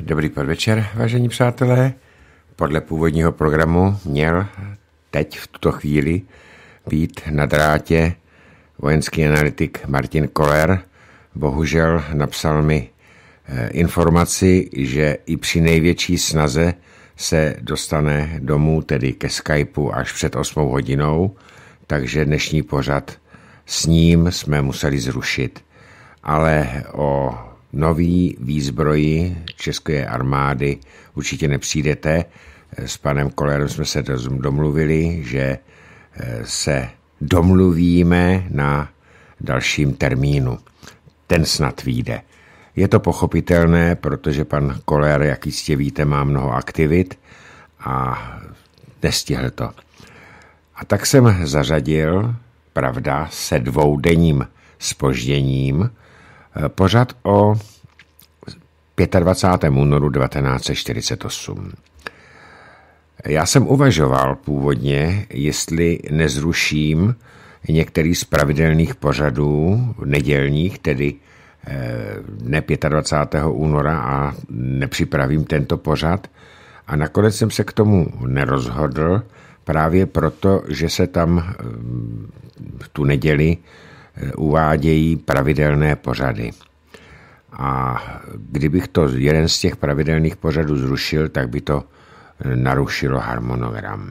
Dobrý podvečer, vážení přátelé. Podle původního programu měl teď v tuto chvíli být na drátě vojenský analytik Martin Koller. Bohužel napsal mi informaci, že i při největší snaze se dostane domů, tedy ke Skypeu, až před 8 hodinou, takže dnešní pořad s ním jsme museli zrušit. Ale o nový výzbroji české armády určitě nepřijdete. S panem Kollerem jsme se domluvili, že se domluvíme na dalším termínu. Ten snad vyjde. Je to pochopitelné, protože pan Koller, jak jistě víte, má mnoho aktivit a nestihl to. A tak jsem zařadil, pravda, se dvoudenním zpožděním, pořad o 25. únoru 1948. Já jsem uvažoval původně, jestli nezruším některý z pravidelných pořadů nedělních, tedy dne 25. února, a nepřipravím tento pořad. A nakonec jsem se k tomu nerozhodl, právě proto, že se tam tu neděli uvádějí pravidelné pořady. A kdybych to jeden z těch pravidelných pořadů zrušil, tak by to narušilo harmonogram.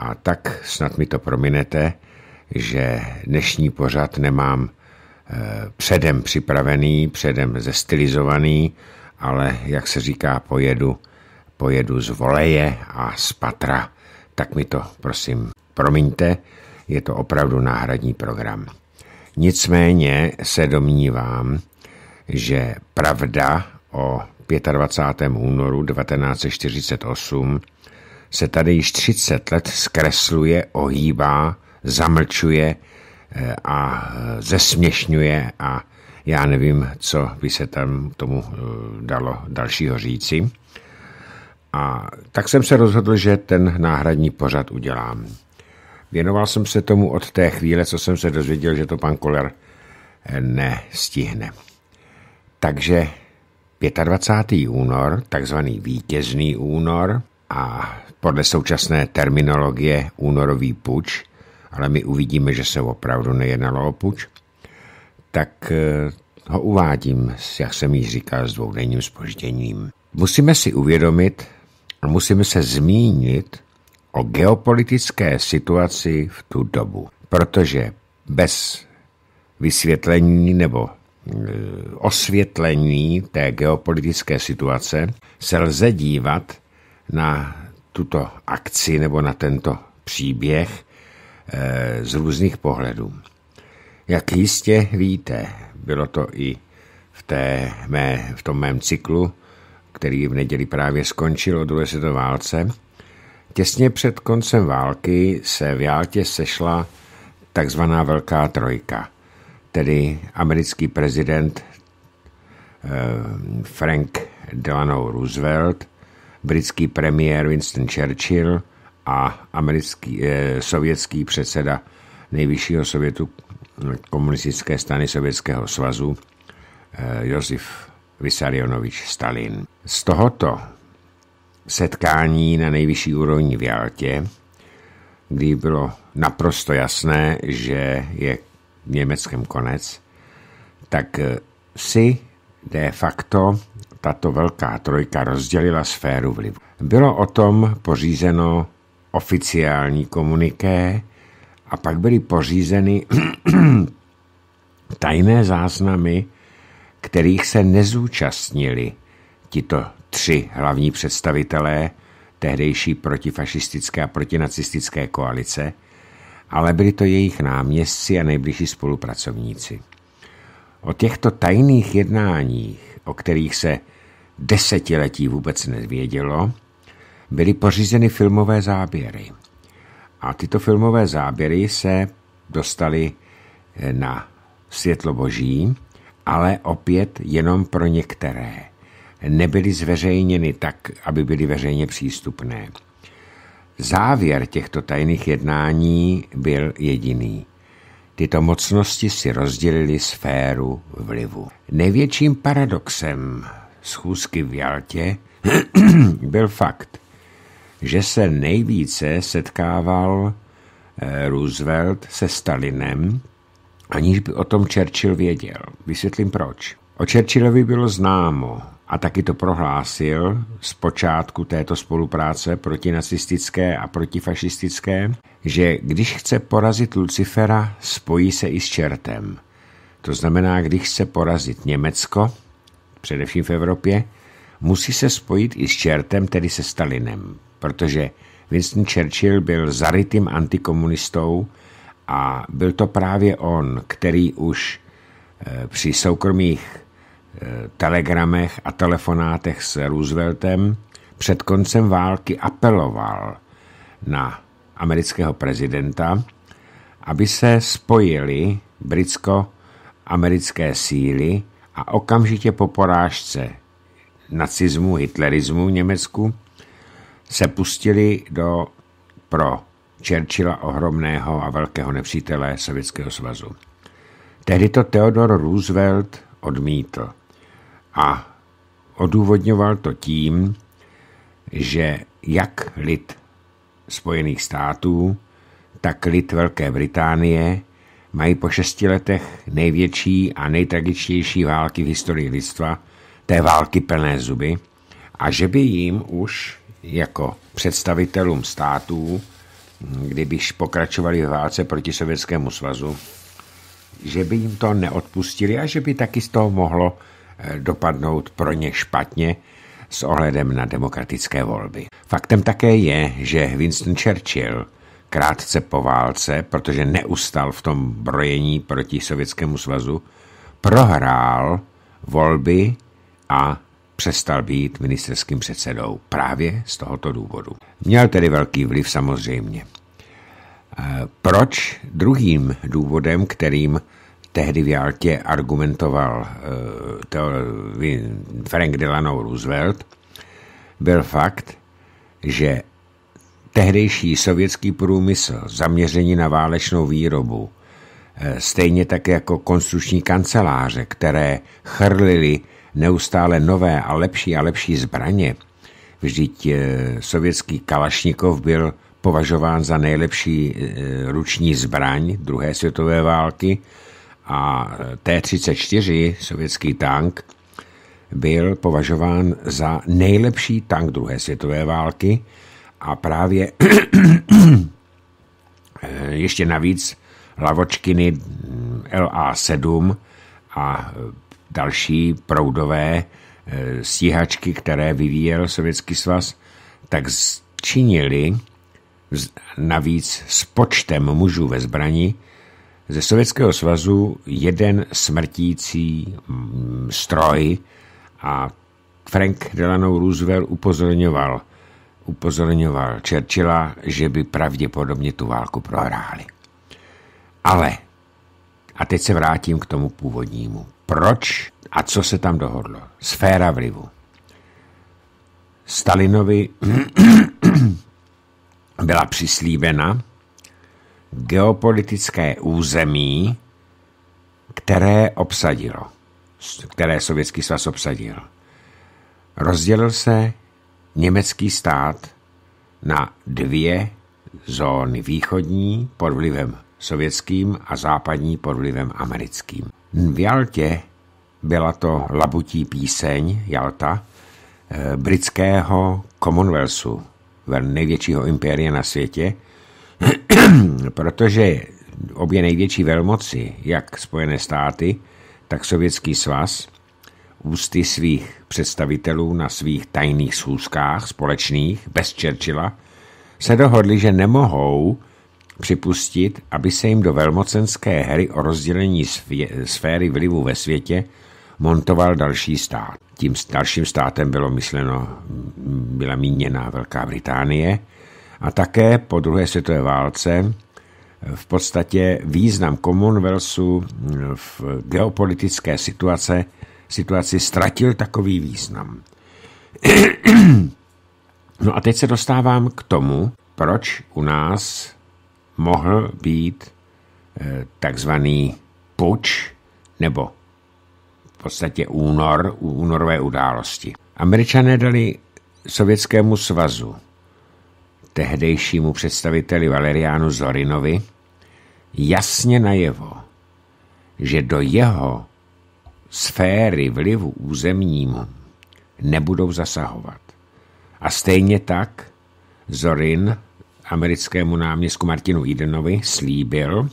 A tak snad mi to prominete, že dnešní pořad nemám předem připravený, předem zestylizovaný, ale jak se říká, pojedu z voleje a z patra. Tak mi to prosím promiňte, je to opravdu náhradní program. Nicméně se domnívám, že pravda o 25. únoru 1948 se tady již 30 let zkresluje, ohýbá, zamlčuje a zesměšňuje a já nevím, co by se tam tomu dalo dalšího říci. A tak jsem se rozhodl, že ten náhradní pořad udělám. Věnoval jsem se tomu od té chvíle, co jsem se dozvěděl, že to pan Koller nestihne. Takže 25. únor, takzvaný vítězný únor, a podle současné terminologie únorový puč, ale my uvidíme, že se opravdu nejednalo o puč, tak ho uvádím, jak jsem již říkal, s dvoudenním zpožděním. Musíme si uvědomit a musíme se zmínit o geopolitické situaci v tu dobu, protože bez vysvětlení nebo osvětlení té geopolitické situace se lze dívat na tuto akci nebo na tento příběh z různých pohledů. Jak jistě víte, bylo to i v tom mém cyklu, který v neděli právě skončil o druhé světové válce. Těsně před koncem války se v Jaltě sešla takzvaná Velká trojka, tedy americký prezident Frank Delano Roosevelt, britský premiér Winston Churchill a sovětský předseda nejvyššího sovětu komunistické strany Sovětského svazu Josef Vissarionovič Stalin. Z tohoto setkání na nejvyšší úrovni v Jaltě, kdy bylo naprosto jasné, že je v Německém konec, tak si de facto tato Velká trojka rozdělila sféru vlivu. Bylo o tom pořízeno oficiální komuniké a pak byly pořízeny tajné záznamy, kterých se nezúčastnili tito tři hlavní představitelé tehdejší protifašistické a protinacistické koalice, ale byli to jejich náměstci a nejbližší spolupracovníci. O těchto tajných jednáních, o kterých se desetiletí vůbec nevědělo, byly pořízeny filmové záběry. A tyto filmové záběry se dostaly na světlo boží, ale opět jenom pro některé. Nebyly zveřejněny tak, aby byly veřejně přístupné. Závěr těchto tajných jednání byl jediný. Tyto mocnosti si rozdělily sféru vlivu. Největším paradoxem schůzky v Jaltě byl fakt, že se nejvíce setkával Roosevelt se Stalinem, aniž by o tom Churchill věděl. Vysvětlím proč. O Churchillovi bylo známo a taky to prohlásil z počátku této spolupráce protinacistické a protifašistické, že když chce porazit Lucifera, spojí se i s čertem. To znamená, když chce porazit Německo, především v Evropě, musí se spojit i s čertem, tedy se Stalinem, protože Winston Churchill byl zarytým antikomunistou a byl to právě on, který už při soukromých telegramech a telefonátech s Rooseveltem před koncem války apeloval na amerického prezidenta, aby se spojili britsko-americké síly a okamžitě po porážce nacismu, hitlerismu v Německu se pustili do pro Churchilla ohromného a velkého nepřítele Sovětského svazu. Tehdy to Theodore Roosevelt odmítl a odůvodňoval to tím, že jak lid Spojených států, tak lid Velké Británie mají po 6 letech největší a nejtragičtější války v historii lidstva, té války plné zuby, a že by jim už jako představitelům států, kdybyž pokračovali v válce proti Sovětskému svazu, že by jim to neodpustili a že by taky z toho mohlo dopadnout pro ně špatně s ohledem na demokratické volby. Faktem také je, že Winston Churchill krátce po válce, protože neustal v tom brojení proti Sovětskému svazu, prohrál volby a přestal být ministerským předsedou právě z tohoto důvodu. Měl tedy velký vliv samozřejmě. Proč? Druhým důvodem, kterým tehdy v Jaltě argumentoval Frank Delano Roosevelt, byl fakt, že tehdejší sovětský průmysl zaměřený na válečnou výrobu, stejně tak jako konstrukční kanceláře, které chrlily neustále nové a lepší zbraně, vždyť sovětský Kalašnikov byl považován za nejlepší ruční zbraň druhé světové války a T-34, sovětský tank, byl považován za nejlepší tank druhé světové války a právě ještě navíc Lavočkiny LA-7 a další proudové stíhačky, které vyvíjel Sovětský svaz, tak činili navíc s počtem mužů ve zbrani ze Sovětského svazu jeden smrtící stroj a Frank Delano Roosevelt upozorňoval Churchilla, že by pravděpodobně tu válku prohráli. Ale, a teď se vrátím k tomu původnímu. Proč a co se tam dohodlo? Sféra vlivu. Stalinovi byla přislíbena geopolitické území, které Sovětský svaz obsadil. Rozdělil se německý stát na 2 zóny, východní pod vlivem sovětským a západní pod vlivem americkým. V Jaltě byla to labutí píseň Jalta britského Commonwealthu, největšího impéria na světě, protože obě největší velmoci, jak Spojené státy, tak Sovětský svaz, ústy svých představitelů na svých tajných schůzkách společných, bez Churchilla, se dohodli, že nemohou připustit, aby se jim do velmocenské hry o rozdělení sféry vlivu ve světě montoval další stát. Tím dalším státem byla míněna Velká Británie a také po druhé světové válce v podstatě význam Commonwealthu v geopolitické situaci ztratil takový význam. No a teď se dostávám k tomu, proč u nás mohl být takzvaný puč nebo v podstatě únorové události. Američané dali Sovětskému svazu, tehdejšímu představiteli Valerianu Zorinovi, jasně najevo, že do jeho sféry vlivu územnímu nebudou zasahovat. A stejně tak Zorin americkému náměstku Martinu Edenovi slíbil,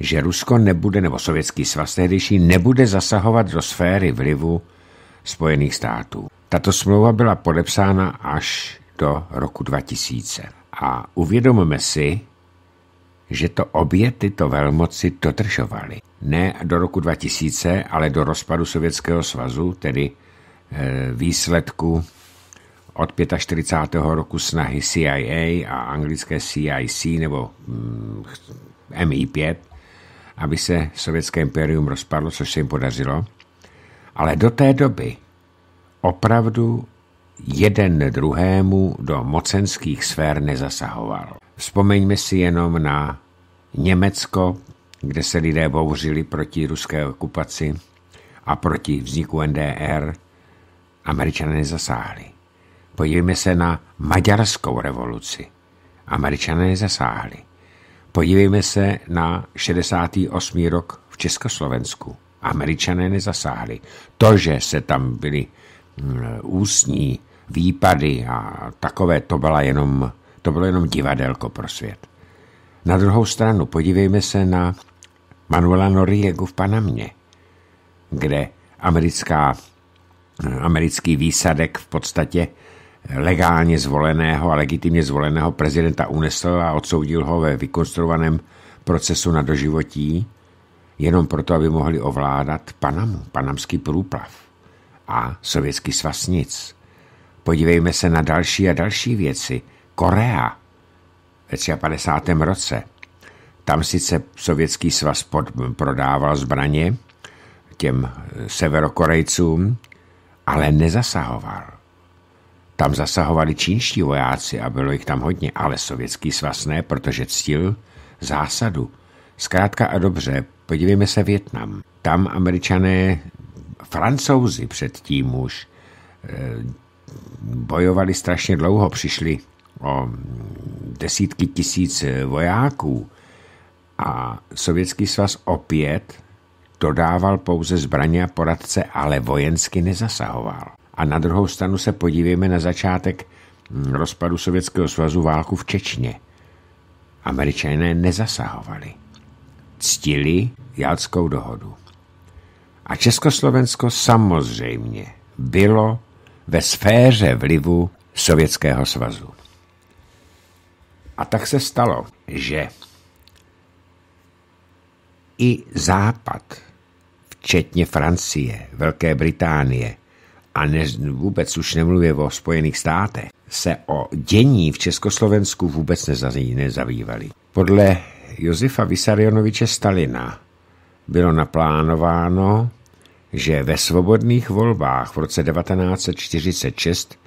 že Rusko nebude, nebo Sovětský svaz tehdejší, nebude zasahovat do sféry vlivu Spojených států. Tato smlouva byla podepsána až do roku 2000. A uvědomíme si, že to obě tyto velmoci dodržovaly. Ne do roku 2000, ale do rozpadu Sovětského svazu, tedy výsledku od 45. roku snahy CIA a anglické CIC nebo MI5, aby se sovětské impérium rozpadlo, což se jim podařilo. Ale do té doby opravdu jeden druhému do mocenských sfér nezasahoval. Vzpomeňme si jenom na Německo, kde se lidé bouřili proti ruské okupaci a proti vzniku NDR. Američané nezasáhli. Podívejme se na maďarskou revoluci. Američané nezasáhli. Podívejme se na 68. rok v Československu. Američané nezasáhli. To, že se tam byly ústní výpady a takové, to bylo jenom divadelko pro svět. Na druhou stranu podívejme se na Manuela Noriegu v Panamě, kde americký výsadek v podstatě legálně zvoleného a legitimně zvoleného prezidenta unesl a odsoudil ho ve vykonstruovaném procesu na doživotí jenom proto, aby mohli ovládat Panamu, panamský průplav. A Sovětský svaz nic. Podívejme se na další a další věci. Korea ve 50. roce. Tam sice Sovětský svaz prodával zbraně těm Severokorejcům, ale nezasahoval. Tam zasahovali čínští vojáci a bylo jich tam hodně, ale Sovětský svaz ne, protože ctil zásadu. Zkrátka a dobře, podívejme se Vietnam. Tam Američané, Francouzi předtím už bojovali strašně dlouho, přišli o desítky tisíc vojáků a Sovětský svaz opět dodával pouze zbraně a poradce, ale vojensky nezasahoval. A na druhou stranu se podívejme na začátek rozpadu Sovětského svazu, válku v Čečně. Američané nezasahovali. Ctili Jaltskou dohodu. A Československo samozřejmě bylo ve sféře vlivu Sovětského svazu. A tak se stalo, že i Západ, včetně Francie, Velké Británie a vůbec už nemluvě o Spojených státech, se o dění v Československu vůbec nezabývali. Podle Josefa Vissarionoviče Stalina bylo naplánováno, že ve svobodných volbách v roce 1946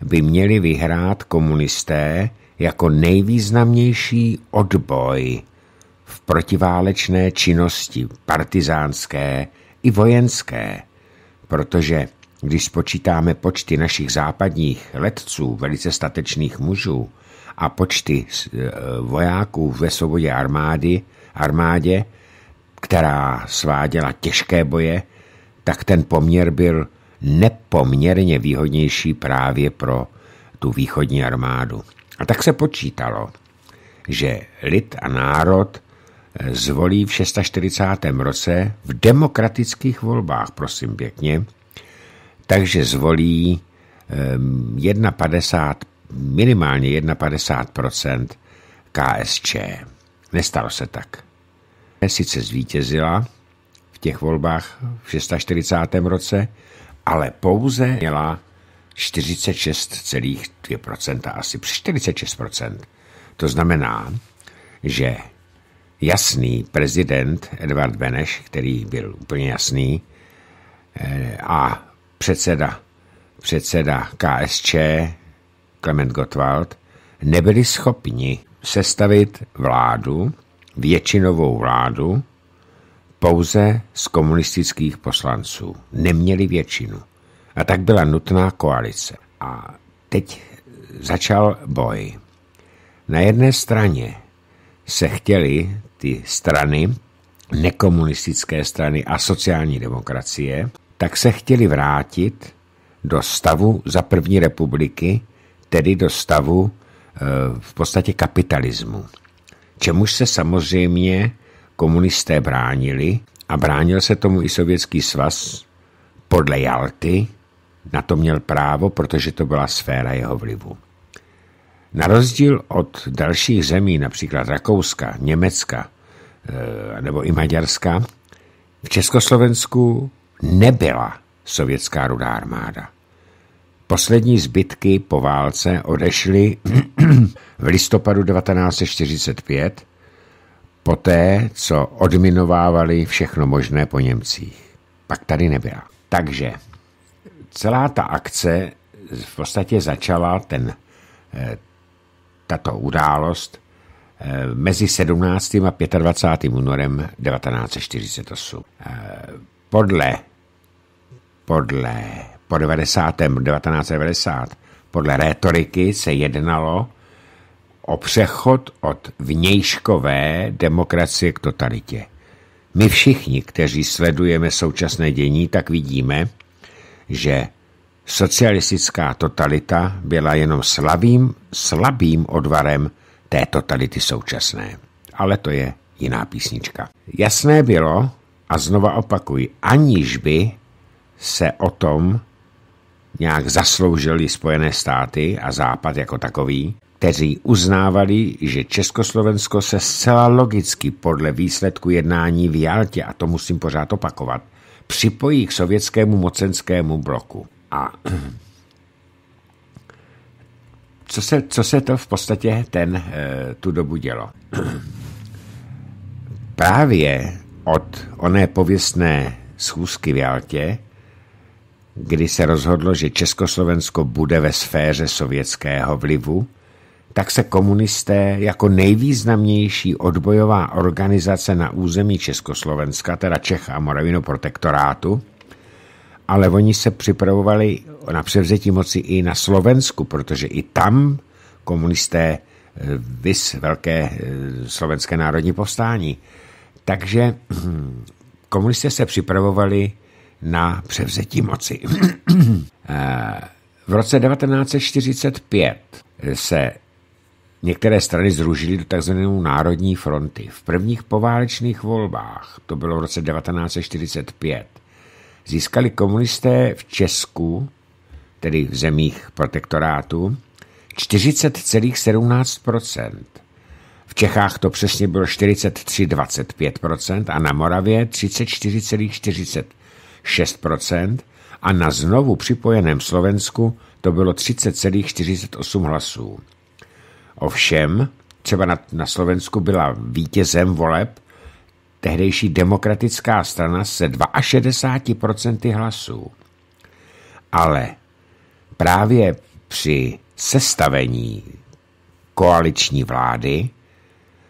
by měli vyhrát komunisté jako nejvýznamnější odboj v protiválečné činnosti partizánské i vojenské, protože když spočítáme počty našich západních letců, velice statečných mužů a počty vojáků ve svobodě armádě, která sváděla těžké boje, tak ten poměr byl nepoměrně výhodnější právě pro tu východní armádu. A tak se počítalo, že lid a národ zvolí v 46. roce v demokratických volbách, prosím pěkně, takže zvolí minimálně 51% KSČ. Nestalo se tak. Sice zvítězila v těch volbách v 46. roce, ale pouze měla 46,2%, asi 46%. To znamená, že jasný prezident Edvard Beneš, který byl úplně jasný, a předseda KSČ Klement Gottwald nebyli schopni sestavit většinovou vládu, pouze z komunistických poslanců. Neměli většinu. A tak byla nutná koalice. A teď začal boj. Na jedné straně se chtěly ty strany, nekomunistické strany a sociální demokracie, tak se chtěli vrátit do stavu za první republiky, tedy do stavu v podstatě kapitalismu. Čemuž se samozřejmě komunisté bránili a bránil se tomu i Sovětský svaz podle Jalty, na to měl právo, protože to byla sféra jeho vlivu. Na rozdíl od dalších zemí, například Rakouska, Německa nebo i Maďarska, v Československu nebyla sovětská Rudá armáda. Poslední zbytky po válce odešly v listopadu 1945, poté, co odminovávali všechno možné po Němcích. Pak tady nebyla. Takže celá ta akce v podstatě začala tato událost mezi 17. a 25. únorem 1948. Po 1990 podle rétoriky se jednalo o přechod od vnějškové demokracie k totalitě. My všichni, kteří sledujeme současné dění, tak vidíme, že socialistická totalita byla jenom slabým odvarem té totality současné. Ale to je jiná písnička. Jasné bylo, a znova opakuji, aniž by se o tom nějak zasloužili Spojené státy a Západ jako takový, kteří uznávali, že Československo se zcela logicky podle výsledku jednání v Jaltě, a to musím pořád opakovat, připojí k sovětskému mocenskému bloku. A co se to v podstatě tu dobu dělo? Právě od oné pověstné schůzky v Jaltě, kdy se rozhodlo, že Československo bude ve sféře sovětského vlivu, tak se komunisté jako nejvýznamnější odbojová organizace na území Československa, teda Čech a Moravinu protektorátu, ale oni se připravovali na převzetí moci i na Slovensku, protože i tam komunisté vys velké slovenské národní povstání. Takže komunisté se připravovali na převzetí moci. V roce 1945 se některé strany zružily do tzv. Národní fronty. V prvních poválečných volbách, to bylo v roce 1945, získali komunisté v Česku, tedy v zemích protektorátu, 40,17%. V Čechách to přesně bylo 43,25% a na Moravě 34,46% a na znovu připojeném Slovensku to bylo 30,48 hlasů. Ovšem, třeba na Slovensku byla vítězem voleb tehdejší demokratická strana se 62% hlasů. Ale právě při sestavení koaliční vlády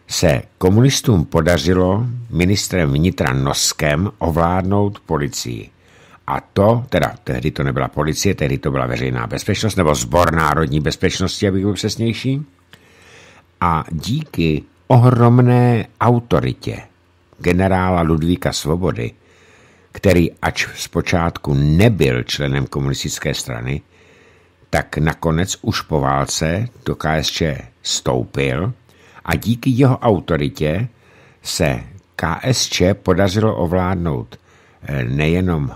se komunistům podařilo ministrem vnitra Noskem ovládnout policii. A to, teda tehdy to nebyla policie, tehdy to byla veřejná bezpečnost, nebo Sbor národní bezpečnosti, abych byl přesnější. A díky ohromné autoritě generála Ludvíka Svobody, který ač zpočátku nebyl členem komunistické strany, tak nakonec už po válce do KSČ vstoupil a díky jeho autoritě se KSČ podařilo ovládnout nejenom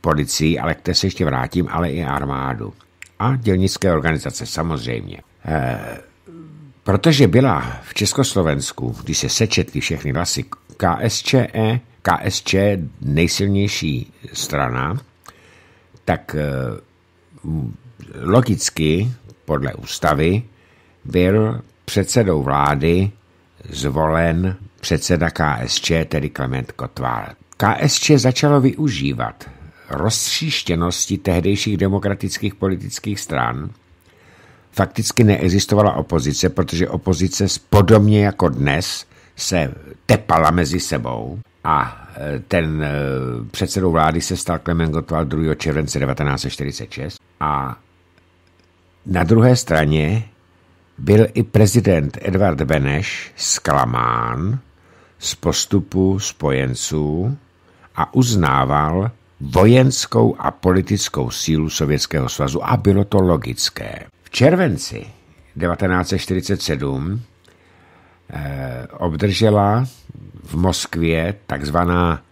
policii, ale k té se ještě vrátím, ale i armádu a dělnické organizace samozřejmě. Protože byla v Československu, když se sečetly všechny hlasy, KSČ nejsilnější strana, tak logicky podle ústavy byl předsedou vlády zvolen předseda KSČ, tedy Klement Gottwald. KSČ začalo využívat roztříštěnosti tehdejších demokratických politických stran. Fakticky neexistovala opozice, protože opozice podobně jako dnes se tepala mezi sebou a ten předsedou vlády se stal Klement Gottwald 2. července 1946 a na druhé straně byl i prezident Edvard Beneš zklamán z postupu spojenců a uznával vojenskou a politickou sílu Sovětského svazu a bylo to logické. V červenci 1947 obdržela v Moskvě takzvaná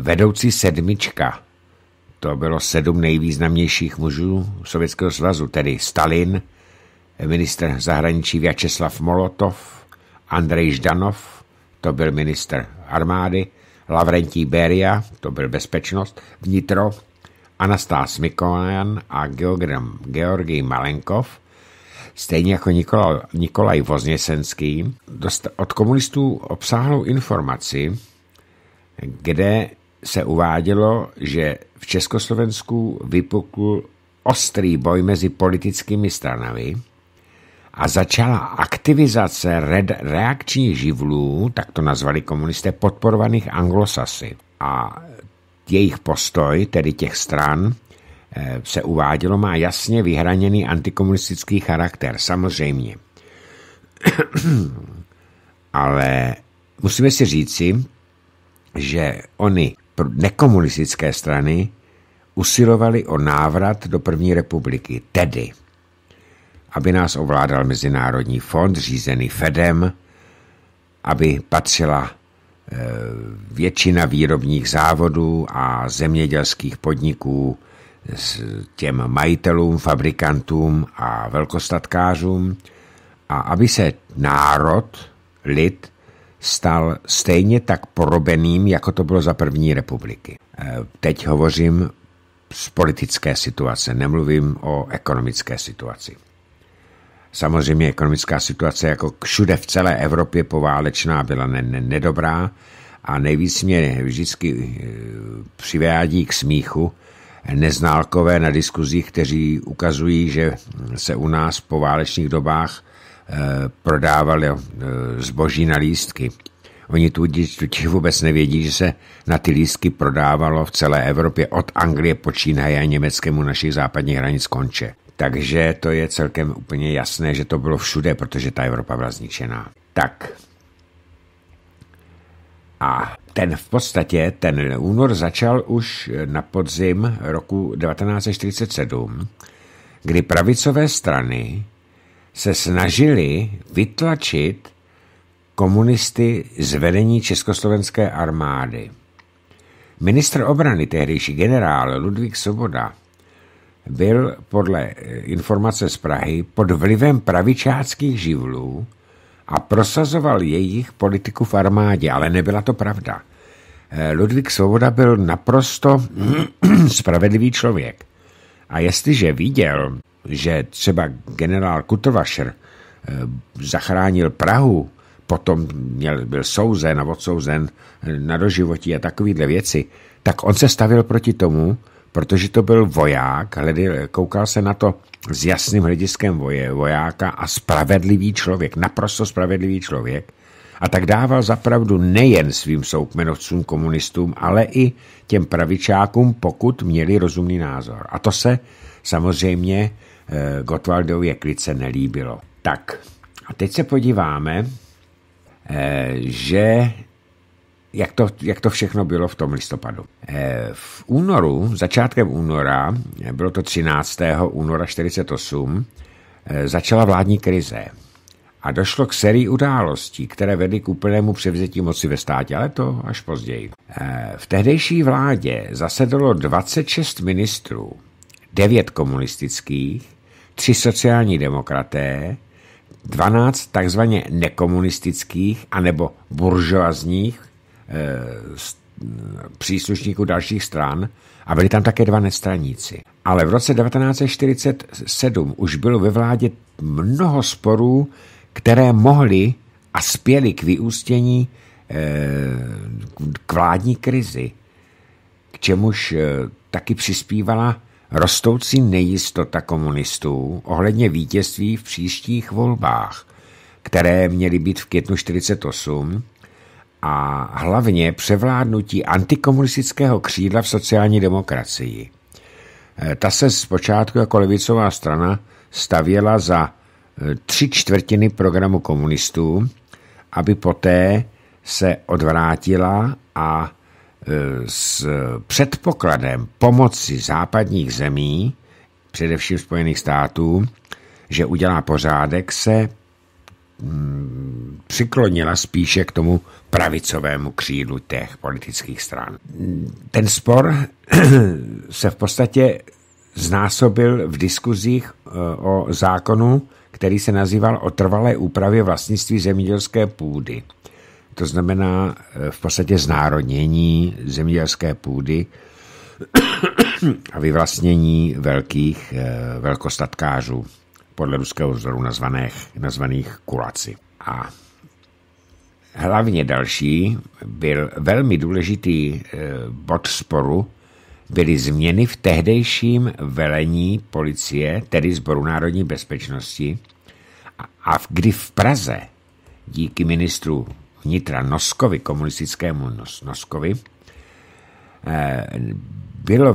vedoucí sedmička. To bylo 7 nejvýznamnějších mužů Sovětského svazu, tedy Stalin, ministr zahraničí Vyacheslav Molotov, Andrej Ždanov, to byl ministr armády, Lavrentí Beria, to byl bezpečnost, vnitro, Anastas Mikolajan a Georgij Malenkov, stejně jako Nikolaj Vozněsenský, od komunistů obsáhlou informaci, kde se uvádělo, že v Československu vypukl ostrý boj mezi politickými stranami a začala aktivizace reakčních živlů, tak to nazvali komunisté, podporovaných anglosasy. A jejich postoj, tedy těch stran, se uvádělo, má jasně vyhraněný antikomunistický charakter, samozřejmě. Ale musíme si říci, že oni, nekomunistické strany, usilovali o návrat do první republiky, tedy aby nás ovládal Mezinárodní fond řízený Fedem, aby patřila většina výrobních závodů a zemědělských podniků s těm majitelům, fabrikantům a velkostatkářům a aby se národ, lid, stal stejně tak porobeným, jako to bylo za první republiky. Teď hovořím z politické situace, nemluvím o ekonomické situaci. Samozřejmě ekonomická situace, jako všude v celé Evropě poválečná, byla nedobrá a nejvíc mě vždycky přivádí k smíchu neználkové na diskuzích, kteří ukazují, že se u nás po válečných dobách prodávali zboží na lístky. Oni tudíž vůbec nevědí, že se na ty lístky prodávalo v celé Evropě od Anglie počínaje a německému našich západních hranic konče. Takže to je celkem úplně jasné, že to bylo všude, protože ta Evropa byla zničená. Tak. A v podstatě ten únor začal už na podzim roku 1947, kdy pravicové strany se snažily vytlačit komunisty z vedení Československé armády. Ministr obrany, tehdejší generál Ludvík Svoboda, byl podle informace z Prahy pod vlivem pravičáckých živlů a prosazoval jejich politiku v armádě, ale nebyla to pravda. Ludvík Svoboda byl naprosto spravedlivý člověk. A jestliže viděl, že třeba generál Kutovašer zachránil Prahu, potom byl souzen a odsouzen na doživotí a takovýhle věci, tak on se stavil proti tomu, protože to byl voják, koukal se na to s jasným hlediskem vojáka a spravedlivý člověk, naprosto spravedlivý člověk. A tak dával zapravdu nejen svým soukmenovcům, komunistům, ale i těm pravičákům, pokud měli rozumný názor. A to se samozřejmě Gottwaldově klice nelíbilo. Tak, a teď se podíváme, že jak to všechno bylo v tom listopadu. V únoru, začátkem února, bylo to 13. února 1948, začala vládní krize. A došlo k sérii událostí, které vedly k úplnému převzetí moci ve státě, ale to až později. V tehdejší vládě zasedalo 26 ministrů, 9 komunistických, 3 sociální demokraté, 12 takzvaně nekomunistických anebo buržoazních příslušníků dalších stran a byli tam také 2 nestraníci. Ale v roce 1947 už bylo ve vládě mnoho sporů, které mohly a spěly k vyústění k vládní krizi, k čemuž taky přispívala rostoucí nejistota komunistů ohledně vítězství v příštích volbách, které měly být v květnu 1948, a hlavně převládnutí antikomunistického křídla v sociální demokracii. Ta se zpočátku jako levicová strana stavěla za 3/4 programu komunistů, aby poté se odvrátila a s předpokladem pomoci západních zemí, především Spojených států, že udělá pořádek, se přiklonila spíše k tomu pravicovému křídlu těch politických stran. Ten spor se v podstatě znásobil v diskuzích o zákonu, který se nazýval o trvalé úpravě vlastnictví zemědělské půdy. To znamená v podstatě znárodnění zemědělské půdy a vyvlastnění velkostatkářů, podle ruského vzoru nazvaných kulaci. A hlavně další byl velmi důležitý bod sporu, byly změny v tehdejším velení policie, tedy Sboru národní bezpečnosti, a kdy v Praze díky ministru vnitra Noskovi, komunistickému Noskovi, byli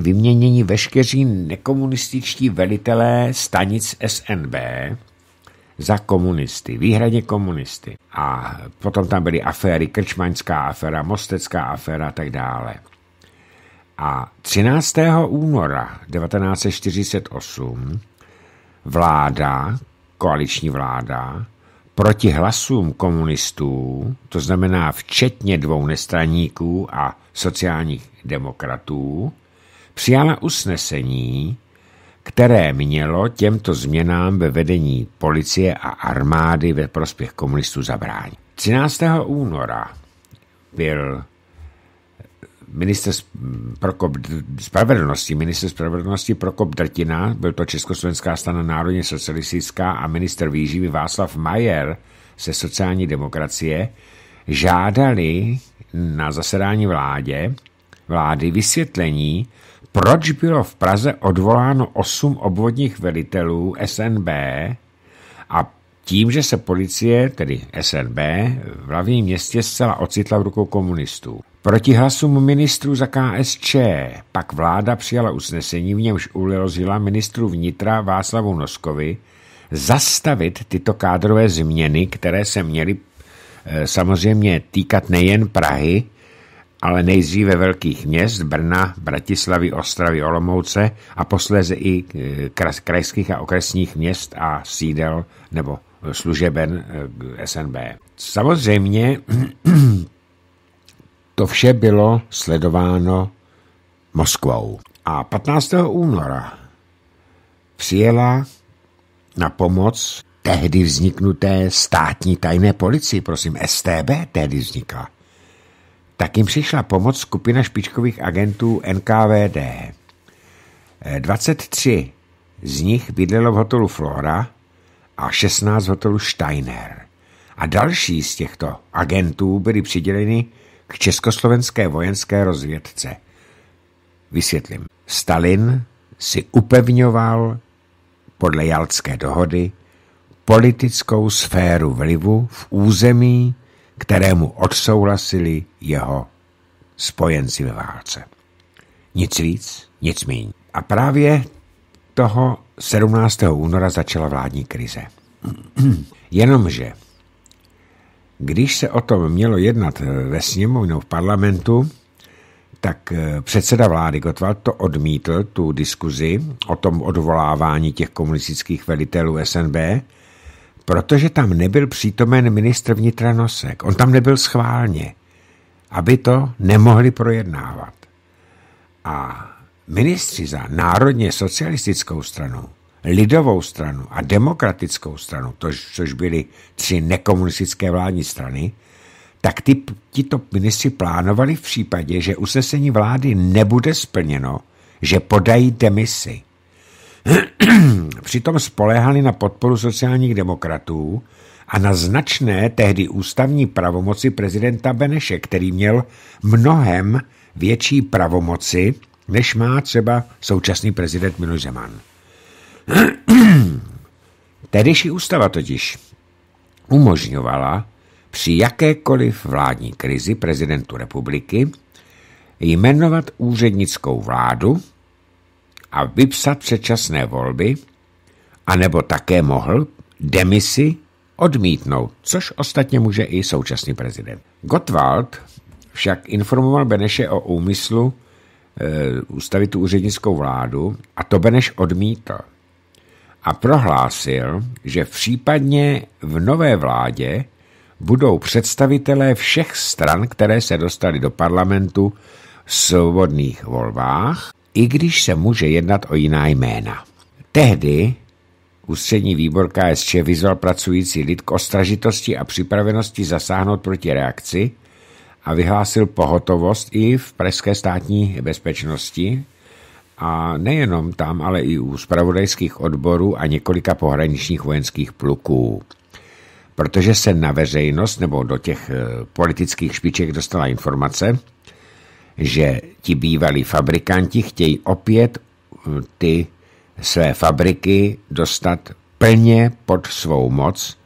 vyměněni veškeří nekomunističtí velitelé stanic SNB za komunisty, výhradně komunisty. A potom tam byly aféry, krčmaňská aféra, mostecká aféra a tak dále. A 13. února 1948 vláda, koaliční vláda, proti hlasům komunistů, to znamená včetně 2 nestraníků a sociálních demokratů, přijala usnesení, které mělo těmto změnám ve vedení policie a armády ve prospěch komunistů zabránit. 13. února byl minister spravedlnosti Prokop Drtina, byl to Československá strana národně socialistická, a minister výživy Václav Majer ze sociální demokracie žádali na zasedání vlády vysvětlení, proč bylo v Praze odvoláno 8 obvodních velitelů SNB a tím, že se policie, tedy SNB, v hlavním městě zcela ocitla v rukou komunistů. Proti hlasům ministrů za KSČ pak vláda přijala usnesení, v němž uložila ministru vnitra Václavu Noskovi zastavit tyto kádrové změny, které se měly samozřejmě týkat nejen Prahy, ale nejdříve velkých měst Brna, Bratislavy, Ostravy, Olomouce a posléze i krajských a okresních měst a sídel nebo služeben SNB. Samozřejmě to vše bylo sledováno Moskvou. A 15. února přijela na pomoc tehdy vzniknuté státní tajné policii, prosím, STB tehdy vznikla. Tak jim přišla pomoc skupina špičkových agentů NKVD. 23 z nich bydlelo v hotelu Flora a 16 v hotelu Steiner. A další z těchto agentů byly přiděleny k československé vojenské rozvědce. Vysvětlím. Stalin si upevňoval podle Jaltské dohody politickou sféru vlivu v území, kterému odsouhlasili jeho spojenci ve válce. Nic víc, nic míň. A právě toho 17. února začala vládní krize. Jenomže, když se o tom mělo jednat ve sněmovně v parlamentu, tak předseda vlády Gottwald to odmítl, tu diskuzi o tom odvolávání těch komunistických velitelů SNB, protože tam nebyl přítomen ministr vnitra Nosek. On tam nebyl schválně, aby to nemohli projednávat. A ministři za národně socialistickou stranu, lidovou stranu a demokratickou stranu, což byly 3 nekomunistické vládní strany, tak tito ministři plánovali v případě, že usnesení vlády nebude splněno, že podají demisi. Přitom spoléhali na podporu sociálních demokratů a na značné tehdy ústavní pravomoci prezidenta Beneše, který měl mnohem větší pravomoci, než má třeba současný prezident Miloš Zeman. Tehdejší ústava totiž umožňovala při jakékoliv vládní krizi prezidentu republiky jmenovat úřednickou vládu a vypsat předčasné volby, anebo také mohl demisi odmítnout, což ostatně může i současný prezident. Gottwald však informoval Beneše o úmyslu ustavit tu úřednickou vládu a to Beneš odmítl a prohlásil, že případně v nové vládě budou představitelé všech stran, které se dostaly do parlamentu v svobodných volbách, i když se může jednat o jiná jména. Tehdy ústřední výbor KSČ vyzval pracující lid k ostražitosti a připravenosti zasáhnout proti reakci a vyhlásil pohotovost i v pražské státní bezpečnosti a nejenom tam, ale i u zpravodajských odborů a několika pohraničních vojenských pluků. Protože se na veřejnost nebo do těch politických špiček dostala informace, že ti bývalí fabrikanti chtějí opět ty své fabriky dostat plně pod svou moc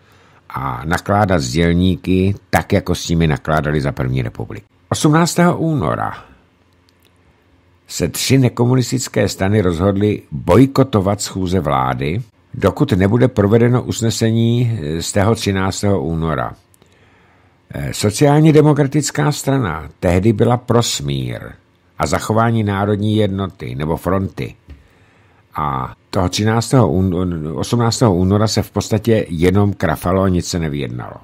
a nakládat s dělníky tak, jako s nimi nakládali za první republiky. 18. února se 3 nekomunistické strany rozhodly bojkotovat schůze vlády, dokud nebude provedeno usnesení z toho 13. února. Sociálně demokratická strana tehdy byla pro smír a zachování národní jednoty nebo fronty. A toho 18. února se v podstatě jenom krafalo a nic se nevyjednalo.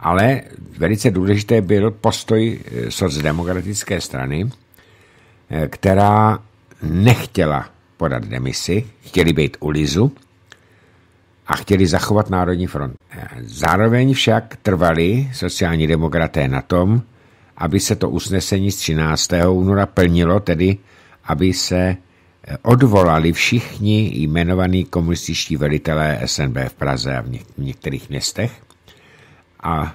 Ale velice důležité byl postoj sociodemokratické strany, která nechtěla podat demisi, chtěli být u lizu a chtěli zachovat Národní front. Zároveň však trvali sociální demokraté na tom, aby se to usnesení z 13. února plnilo, tedy aby se odvolali všichni jmenovaní komunističtí velitelé SNB v Praze a v některých městech a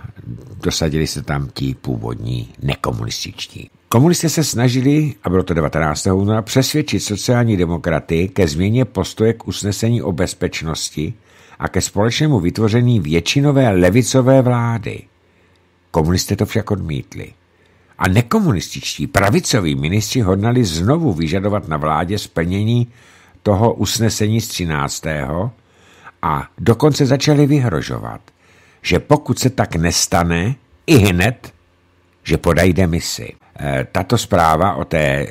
dosadili se tam ti původní nekomunističtí. Komunisté se snažili, a bylo to 19. února, přesvědčit sociální demokraty ke změně postoje k usnesení o bezpečnosti a ke společnému vytvoření většinové levicové vlády. Komunisté to však odmítli. A nekomunističtí pravicoví ministři hodnali znovu vyžadovat na vládě splnění toho usnesení z 13. a dokonce začali vyhrožovat, že pokud se tak nestane, i hned, že podají demisi. Tato zpráva o té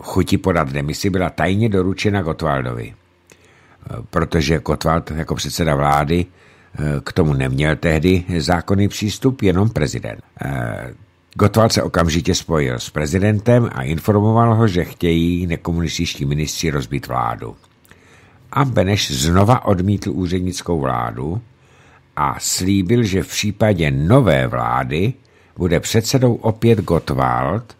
chuti podat demisi byla tajně doručena Gottwaldovi, protože Gottwald jako předseda vlády k tomu neměl tehdy zákonný přístup, jenom prezident. Gottwald se okamžitě spojil s prezidentem a informoval ho, že chtějí nekomunističtí ministři rozbít vládu. A Beneš znova odmítl úřednickou vládu a slíbil, že v případě nové vlády bude předsedou opět Gottwald,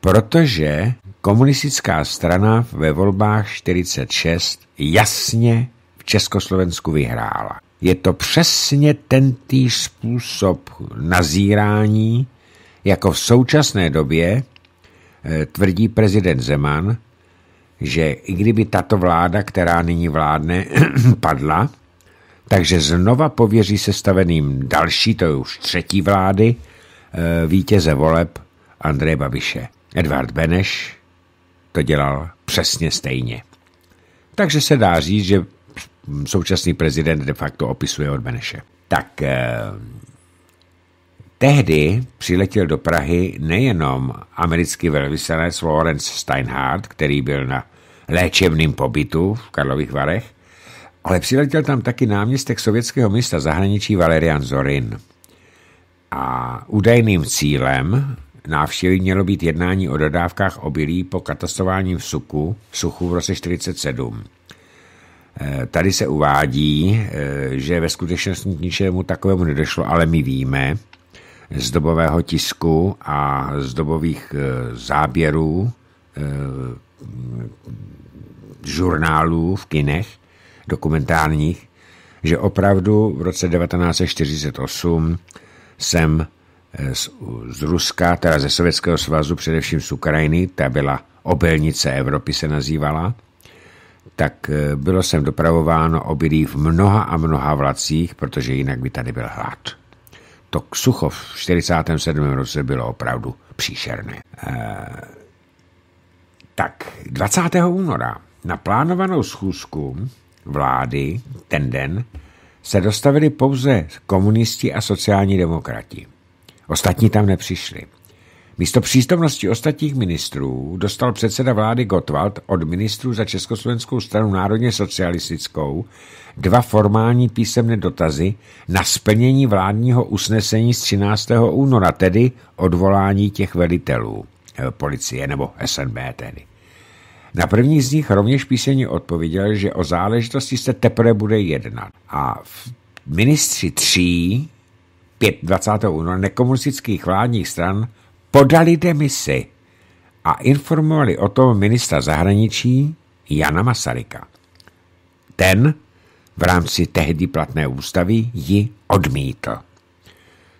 protože komunistická strana ve volbách 1946 jasně v Československu vyhrála. Je to přesně tentýž způsob nazírání, jako v současné době tvrdí prezident Zeman, že i kdyby tato vláda, která nyní vládne, padla, takže znova pověří sestaveným další, to je už 3. vlády, vítěze voleb Andreje Babiše. Edvard Beneš to dělal přesně stejně. Takže se dá říct, že současný prezident de facto opisuje od Beneše. Tak tehdy přiletěl do Prahy nejenom americký velvyslanec Lawrence Steinhardt, který byl na léčebném pobytu v Karlových Varech, ale přiletěl tam taky náměstek sovětského ministra zahraničí Valerian Zorin. A údajným cílem návštěvy mělo být jednání o dodávkách obilí po katastrofálním suchu v roce 1947. Tady se uvádí, že ve skutečnosti k ničemu takovému nedošlo, ale my víme z dobového tisku a z dobových záběrů žurnálů v kinech dokumentárních, že opravdu v roce 1948 jsem z Ruska, teda ze Sovětského svazu, především z Ukrajiny, ta byla obilnice Evropy se nazývala, tak bylo sem dopravováno obilí v mnoha a mnoha vlacích, protože jinak by tady byl hlad. To sucho v 47. roce bylo opravdu příšerné. Tak 20. února na plánovanou schůzku vlády ten den se dostavili pouze komunisti a sociální demokrati. Ostatní tam nepřišli. Místo přítomnosti ostatních ministrů dostal předseda vlády Gottwald od ministrů za Československou stranu národně socialistickou 2 formální písemné dotazy na splnění vládního usnesení z 13. února, tedy odvolání těch velitelů policie nebo SNB tedy. Na první z nich rovněž písemně odpověděl, že o záležitosti se teprve bude jednat. A ministři 3 25. února nekomunistických vládních stran podali demisi a informovali o tom ministra zahraničí Jana Masaryka. Ten v rámci tehdy platné ústavy ji odmítl.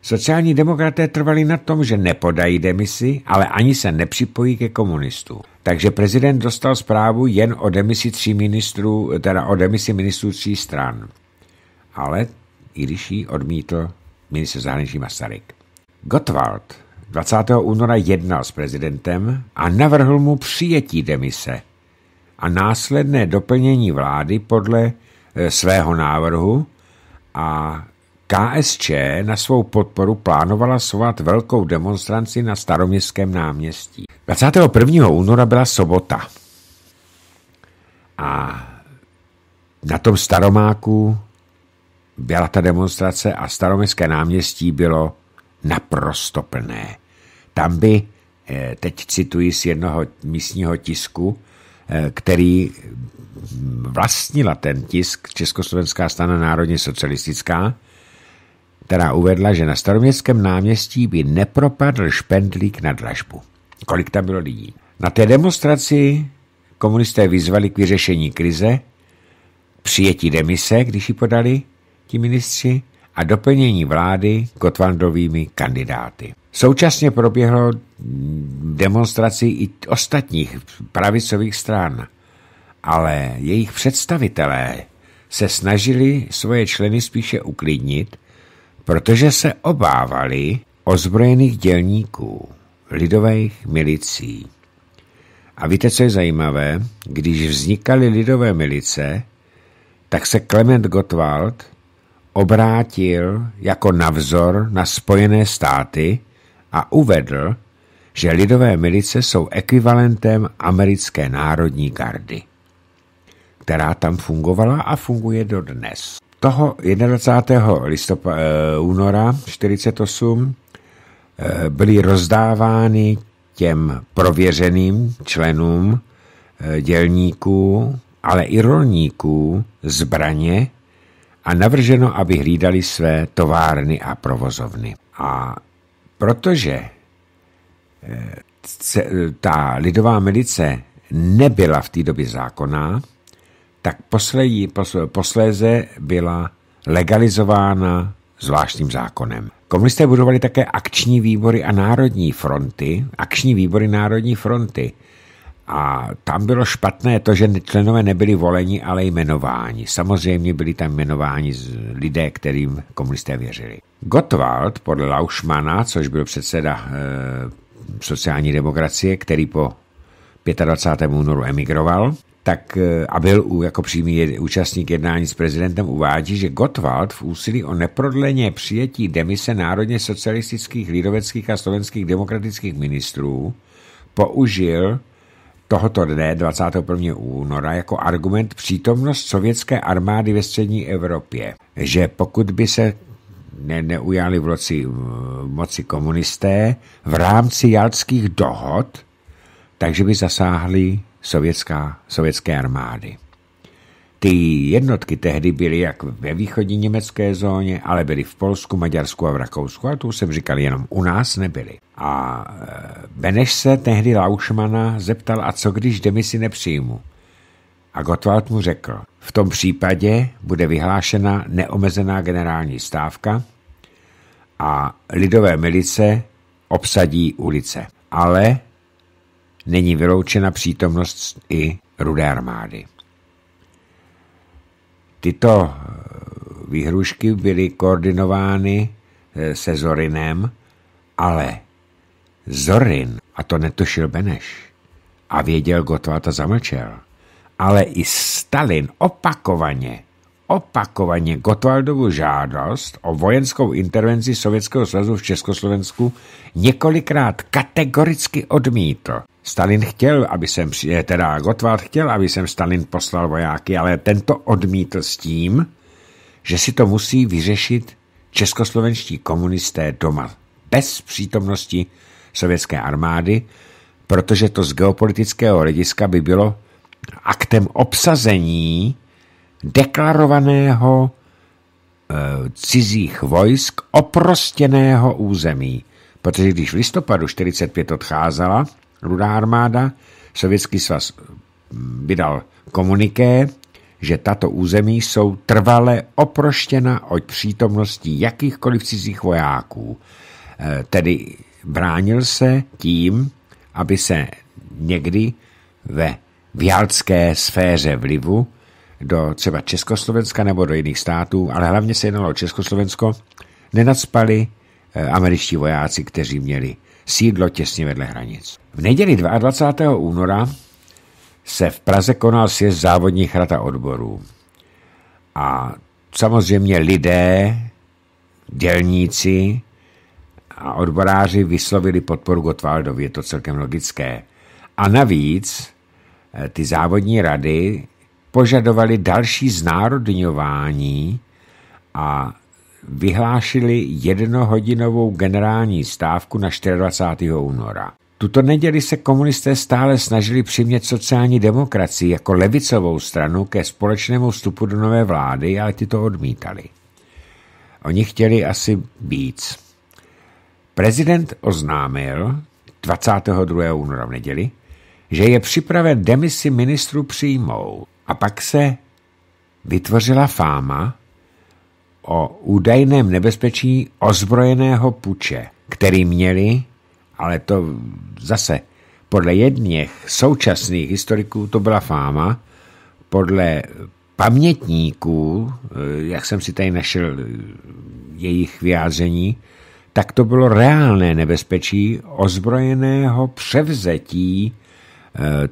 Sociální demokraté trvali na tom, že nepodají demisi, ale ani se nepřipojí ke komunistům. Takže prezident dostal zprávu jen o demisi 3 ministrů, teda o demisi ministrů 3 stran. Ale i když ji odmítl ministr zahraničí Masaryk. Gottwald 20. února jednal s prezidentem a navrhl mu přijetí demise a následné doplnění vlády podle svého návrhu a KSČ na svou podporu plánovala svolat velkou demonstraci na Staroměstském náměstí. 21. února byla sobota a na tom Staromáku byla ta demonstrace a Staroměstské náměstí bylo naprosto plné. Tam by, teď cituji z jednoho místního tisku, který vlastnila ten tisk Československá strana národně socialistická, která uvedla, že na Staroměstském náměstí by nepropadl špendlík na dlažbu. Kolik tam bylo lidí? Na té demonstraci komunisté vyzvali k vyřešení krize, přijetí demise, když ji podali ti ministři, a doplnění vlády Gottwaldovými kandidáty. Současně proběhlo demonstraci i ostatních pravicových stran, ale jejich představitelé se snažili svoje členy spíše uklidnit, protože se obávali ozbrojených dělníků, lidových milicí. A víte, co je zajímavé? Když vznikaly lidové milice, tak se Klement Gottwald obrátil jako navzor na Spojené státy a uvedl, že lidové milice jsou ekvivalentem americké národní gardy, která tam fungovala a funguje dodnes. Toho 21. února 1948 byly rozdávány těm prověřeným členům dělníků, ale i rolníků zbraně a navrženo, aby hlídali své továrny a provozovny. A protože ta lidová milice nebyla v té době zákonná, tak posléze byla legalizována zvláštním zákonem. Komunisté budovali také akční výbory a národní fronty, a tam bylo špatné to, že členové nebyli voleni, ale jmenováni. Samozřejmě byli tam jmenováni lidé, kterým komunisté věřili. Gottwald podle Lauschmana, což byl předseda sociální demokracie, který po 25. únoru emigroval, tak a byl jako přímý účastník jednání s prezidentem, uvádí, že Gottwald v úsilí o neprodleně přijetí demise národně socialistických, lidoveckých a slovenských demokratických ministrů použil tohoto dne 21. února jako argument přítomnost sovětské armády ve střední Evropě, že pokud by se neujali v moci komunisté v rámci jaltských dohod, takže by zasáhly sovětské armády. Ty jednotky tehdy byly jak ve východní německé zóně, ale byly v Polsku, Maďarsku a v Rakousku, ale to už jsem říkal, jenom u nás nebyly. A Beneš se tehdy Lauschmana zeptal, a co když demisi nepřijmu? A Gottwald mu řekl, v tom případě bude vyhlášena neomezená generální stávka a lidové milice obsadí ulice. Ale není vyloučena přítomnost i Rudé armády. Tyto výhrušky byly koordinovány se Zorinem, ale Zorin, a to netušil Beneš, a věděl Gottwald a zamlčel, ale i Stalin opakovaně Gottwaldovu žádost o vojenskou intervenci Sovětského svazu v Československu několikrát kategoricky odmítl. Gottwald chtěl, aby sem Stalin poslal vojáky, ale tento odmítl s tím, že si to musí vyřešit českoslovenští komunisté doma, bez přítomnosti sovětské armády, protože to z geopolitického hlediska by bylo aktem obsazení deklarovaného cizích vojsk oprostěného území. Protože když v listopadu 1945 odcházela Rudá armáda, Sovětský svaz vydal komuniké, že tato území jsou trvale oproštěna od přítomnosti jakýchkoliv cizích vojáků. Tedy bránil se tím, aby se někdy ve vjaltské sféře vlivu do třeba Československa nebo do jiných států, ale hlavně se jednalo o Československo, nenacpali američtí vojáci, kteří měli sídlo těsně vedle hranic. V neděli 22. února se v Praze konal sjezd závodních rad a odborů. A samozřejmě lidé, dělníci a odboráři vyslovili podporu Gottwaldovi, je to celkem logické. A navíc ty závodní rady požadovali další znárodňování a vyhlášili jednohodinovou generální stávku na 24. února. Tuto neděli se komunisté stále snažili přimět sociální demokracii jako levicovou stranu ke společnému vstupu do nové vlády, ale ti to odmítali. Oni chtěli asi víc. Prezident oznámil 22. února v neděli, že je připraven demisi ministrů přijmout. A pak se vytvořila fáma o údajném nebezpečí ozbrojeného puče, který měli, ale to zase podle jedněch současných historiků to byla fáma, podle pamětníků, jak jsem si tady našel jejich vyjádření, tak to bylo reálné nebezpečí ozbrojeného převzetí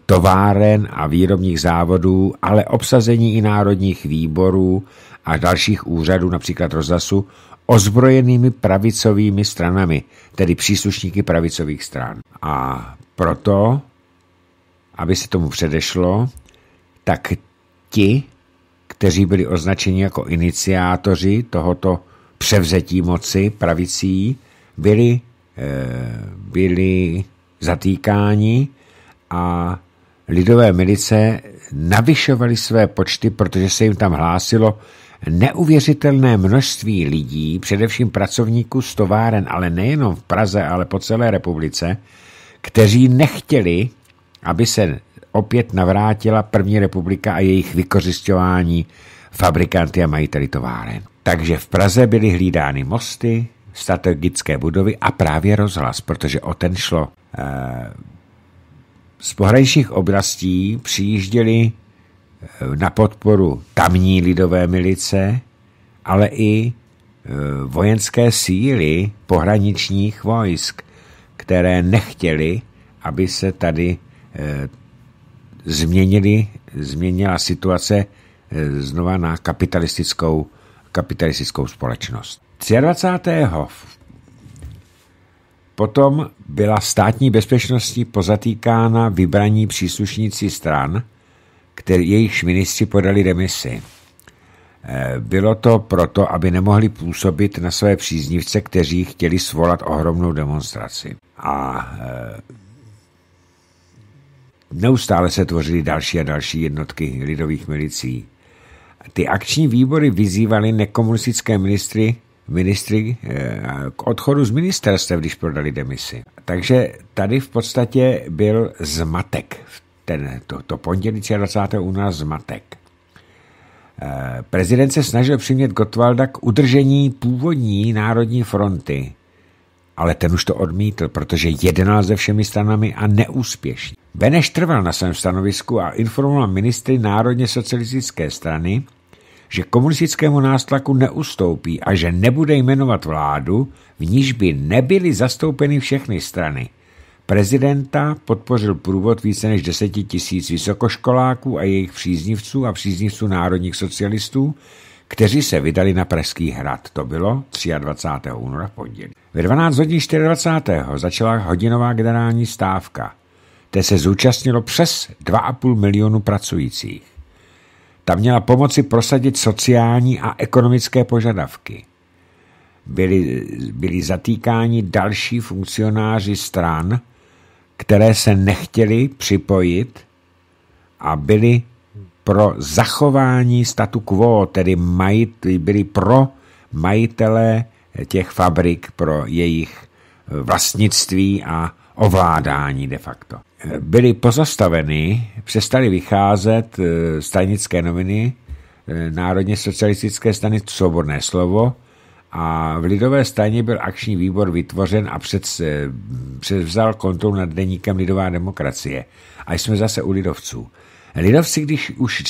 továren a výrobních závodů, ale obsazení i národních výborů a dalších úřadů, například rozhlasu, ozbrojenými pravicovými stranami, tedy příslušníky pravicových stran. A proto, aby se tomu předešlo, tak ti, kteří byli označeni jako iniciátoři tohoto převzetí moci pravicí, byli zatýkáni a lidové milice navyšovaly své počty, protože se jim tam hlásilo neuvěřitelné množství lidí, především pracovníků z továren, ale nejenom v Praze, ale po celé republice, kteří nechtěli, aby se opět navrátila první republika a jejich vykořisťování fabrikanty a majiteli továren. Takže v Praze byly hlídány mosty, strategické budovy a právě rozhlas, protože o ten šlo. Z pohraničních oblastí přijížděli na podporu tamní lidové milice, ale i vojenské síly pohraničních vojsk, které nechtěly, aby se tady změnila situace znova na kapitalistickou společnost. 23. potom byla státní bezpečností pozatýkána vybraní příslušníci stran, jejichž ministři podali demisi. Bylo to proto, aby nemohli působit na své příznivce, kteří chtěli svolat ohromnou demonstraci. A neustále se tvořily další a další jednotky lidových milicí. Ty akční výbory vyzývaly nekomunistické ministry k odchodu z ministerstev, když prodali demisi. Takže tady v podstatě byl zmatek. To pondělí 23. února zmatek. Prezident se snažil přimět Gottwalda k udržení původní Národní fronty, ale ten už to odmítl, protože jednal se všemi stranami a neúspěšně. Beneš trval na svém stanovisku a informoval ministry Národně socialistické strany, že komunistickému nátlaku neustoupí a že nebude jmenovat vládu, v níž by nebyly zastoupeny všechny strany. Prezidenta podpořil průvod více než 10 000 vysokoškoláků a jejich příznivců a příznivců národních socialistů, kteří se vydali na Pražský hrad. To bylo 23. února v pondělí. Ve 12:24 začala hodinová generální stávka. Té se zúčastnilo přes 2,5 milionu pracujících. Ta měla pomoci prosadit sociální a ekonomické požadavky. Byli zatýkáni další funkcionáři stran, které se nechtěli připojit a byli pro zachování statu quo, tedy byli pro majitelé těch fabrik, pro jejich vlastnictví a ovládání de facto. Byly pozastaveny, přestaly vycházet stranické noviny Národně socialistické strany Svobodné slovo a v Lidové straně byl akční výbor vytvořen a převzal kontrolu nad deníkem Lidová demokracie. A jsme zase u lidovců. Lidovci, když už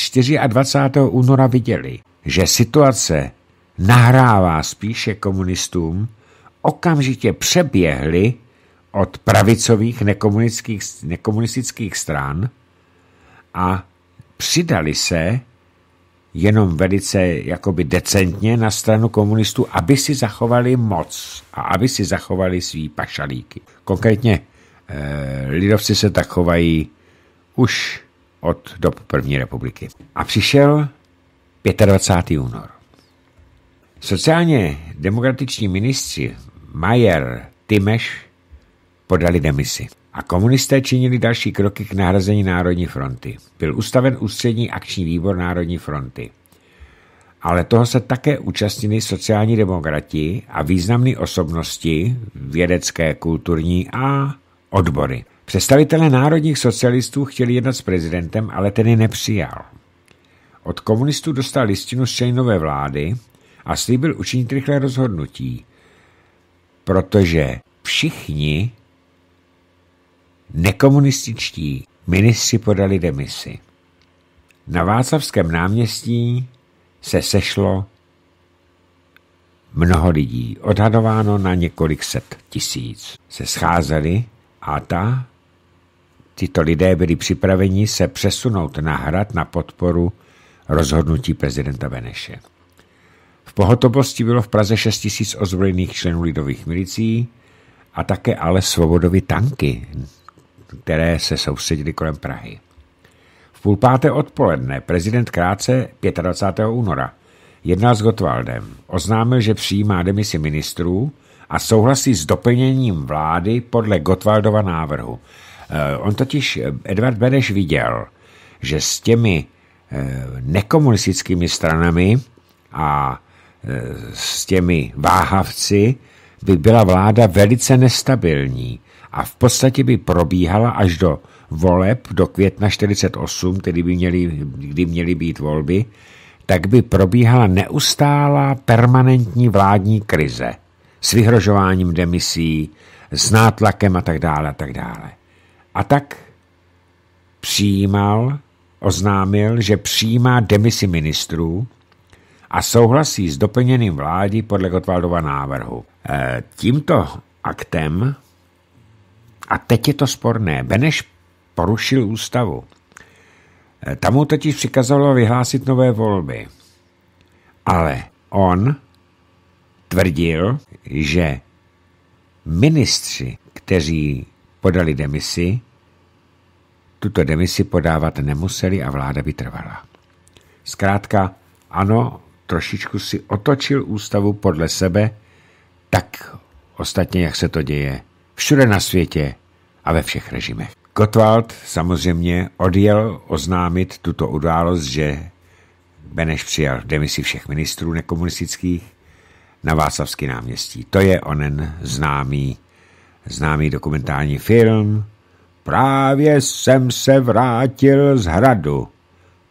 24. února viděli, že situace nahrává spíše komunistům, okamžitě přeběhli od pravicových nekomunistických stran a přidali se jenom velice jakoby decentně na stranu komunistů, aby si zachovali moc a aby si zachovali svý pašalíky. Konkrétně lidovci se tak chovají už od dob první republiky. A přišel 25. únor. Sociálně demokratiční ministři Majer, Tymeš podali demisi. A komunisté činili další kroky k nahrazení Národní fronty. Byl ustaven Ústřední akční výbor Národní fronty. Ale toho se také účastnili sociální demokrati a významné osobnosti vědecké, kulturní a odbory. Představitelé národních socialistů chtěli jednat s prezidentem, ale ten je nepřijal. Od komunistů dostal listinu z Čejnové vlády a slíbil učinit rychlé rozhodnutí, protože všichni nekomunističtí ministři podali demisi. Na Václavském náměstí se sešlo mnoho lidí, odhadováno na několik set tisíc. Se scházeli a tyto lidé byli připraveni se přesunout na hrad na podporu rozhodnutí prezidenta Beneše. V pohotovosti bylo v Praze 6 000 ozbrojených členů lidových milicí a také ale Svobodovy tanky, které se soustředily kolem Prahy. V 17:30 odpoledne prezident krátce 25. února jednal s Gottwaldem. Oznámil, že přijímá demisi ministrů a souhlasí s doplněním vlády podle Gottwaldova návrhu. On totiž, Edvard Beneš, viděl, že s těmi nekomunistickými stranami a s těmi váhavci by byla vláda velice nestabilní a v podstatě by probíhala až do voleb, do května 1948, kdy měly být volby, tak by probíhala neustálá permanentní vládní krize s vyhrožováním demisí, s nátlakem a tak dále a tak dále. A tak oznámil, že přijímá demisi ministrů a souhlasí s doplněným vlády podle Gottwaldova návrhu. Tímto aktem, a teď je to sporné, Beneš porušil ústavu. Tam mu totiž přikazovalo vyhlásit nové volby. Ale on tvrdil, že ministři, kteří podali demisi, tuto demisi podávat nemuseli a vláda by trvala. Zkrátka, ano, trošičku si otočil ústavu podle sebe, tak ostatně, jak se to děje všude na světě a ve všech režimech. Gottwald samozřejmě odjel oznámit tuto událost, že Beneš přijal demisi všech ministrů nekomunistických na Václavský náměstí. To je onen známý dokumentární film Právě jsem se vrátil z hradu.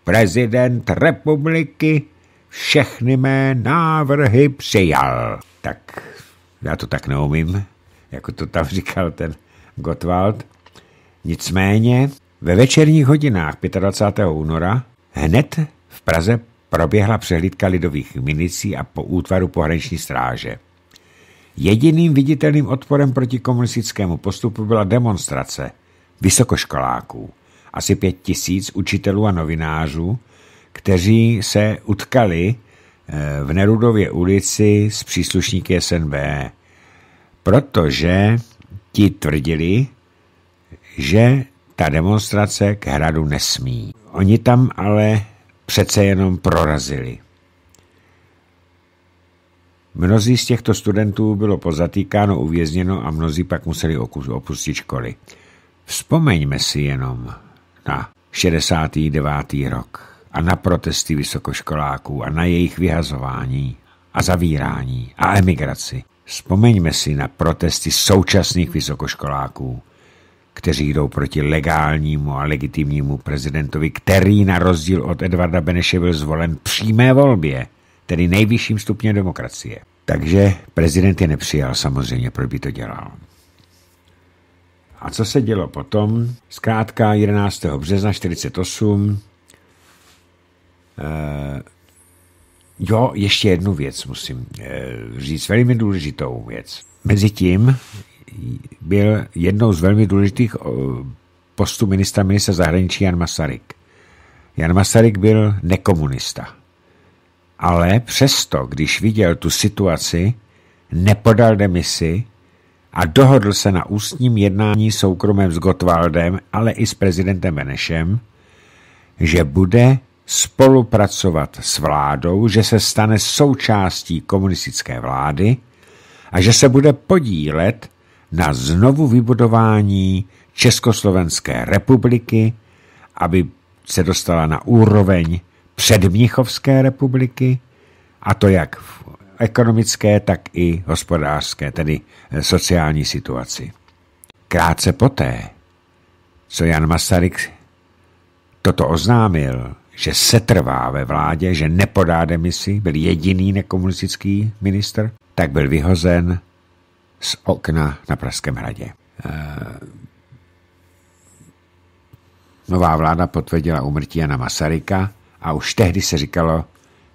Prezident republiky všechny mé návrhy přijal. Tak já to tak neumím, jako to tam říkal ten Gottwald. Nicméně ve večerních hodinách 25. února hned v Praze proběhla přehlídka lidových milicí a po útvaru pohraniční stráže. Jediným viditelným odporem proti komunistickému postupu byla demonstrace vysokoškoláků, asi 5 000 učitelů a novinářů, kteří se utkali v Nerudově ulici s příslušníky SNB, protože ti tvrdili, že ta demonstrace k hradu nesmí. Oni tam ale přece jenom prorazili. Mnozí z těchto studentů bylo pozatýkáno, uvězněno a mnozí pak museli opustit školy. Vzpomeňme si jenom na 69. rok a na protesty vysokoškoláků a na jejich vyhazování a zavírání a emigraci. Vzpomeňme si na protesty současných vysokoškoláků, kteří jdou proti legálnímu a legitimnímu prezidentovi, který na rozdíl od Edvarda Beneše byl zvolen v přímé volbě, tedy nejvyšším stupněm demokracie. Takže prezident je nepřijal samozřejmě, proč by to dělal. A co se dělo potom? Zkrátka 11. března 1948. Jo, ještě jednu věc musím říct, velmi důležitou věc. Mezitím byl jednou z velmi důležitých postů ministra zahraničí Jan Masaryk. Jan Masaryk byl nekomunista. Ale přesto, když viděl tu situaci, nepodal demisi a dohodl se na ústním jednání soukromém s Gottwaldem, ale i s prezidentem Benešem, že bude spolupracovat s vládou, že se stane součástí komunistické vlády a že se bude podílet na znovu vybudování Československé republiky, aby se dostala na úroveň předmnichovské republiky, a to jak v ekonomické, tak i hospodářské, tedy sociální situaci. Krátce poté, co Jan Masaryk toto oznámil, že setrvá ve vládě, že nepodá demisi, byl jediný nekomunistický ministr, tak byl vyhozen z okna na Pražském hradě. Nová vláda potvrdila úmrtí Jana Masaryka a už tehdy se říkalo,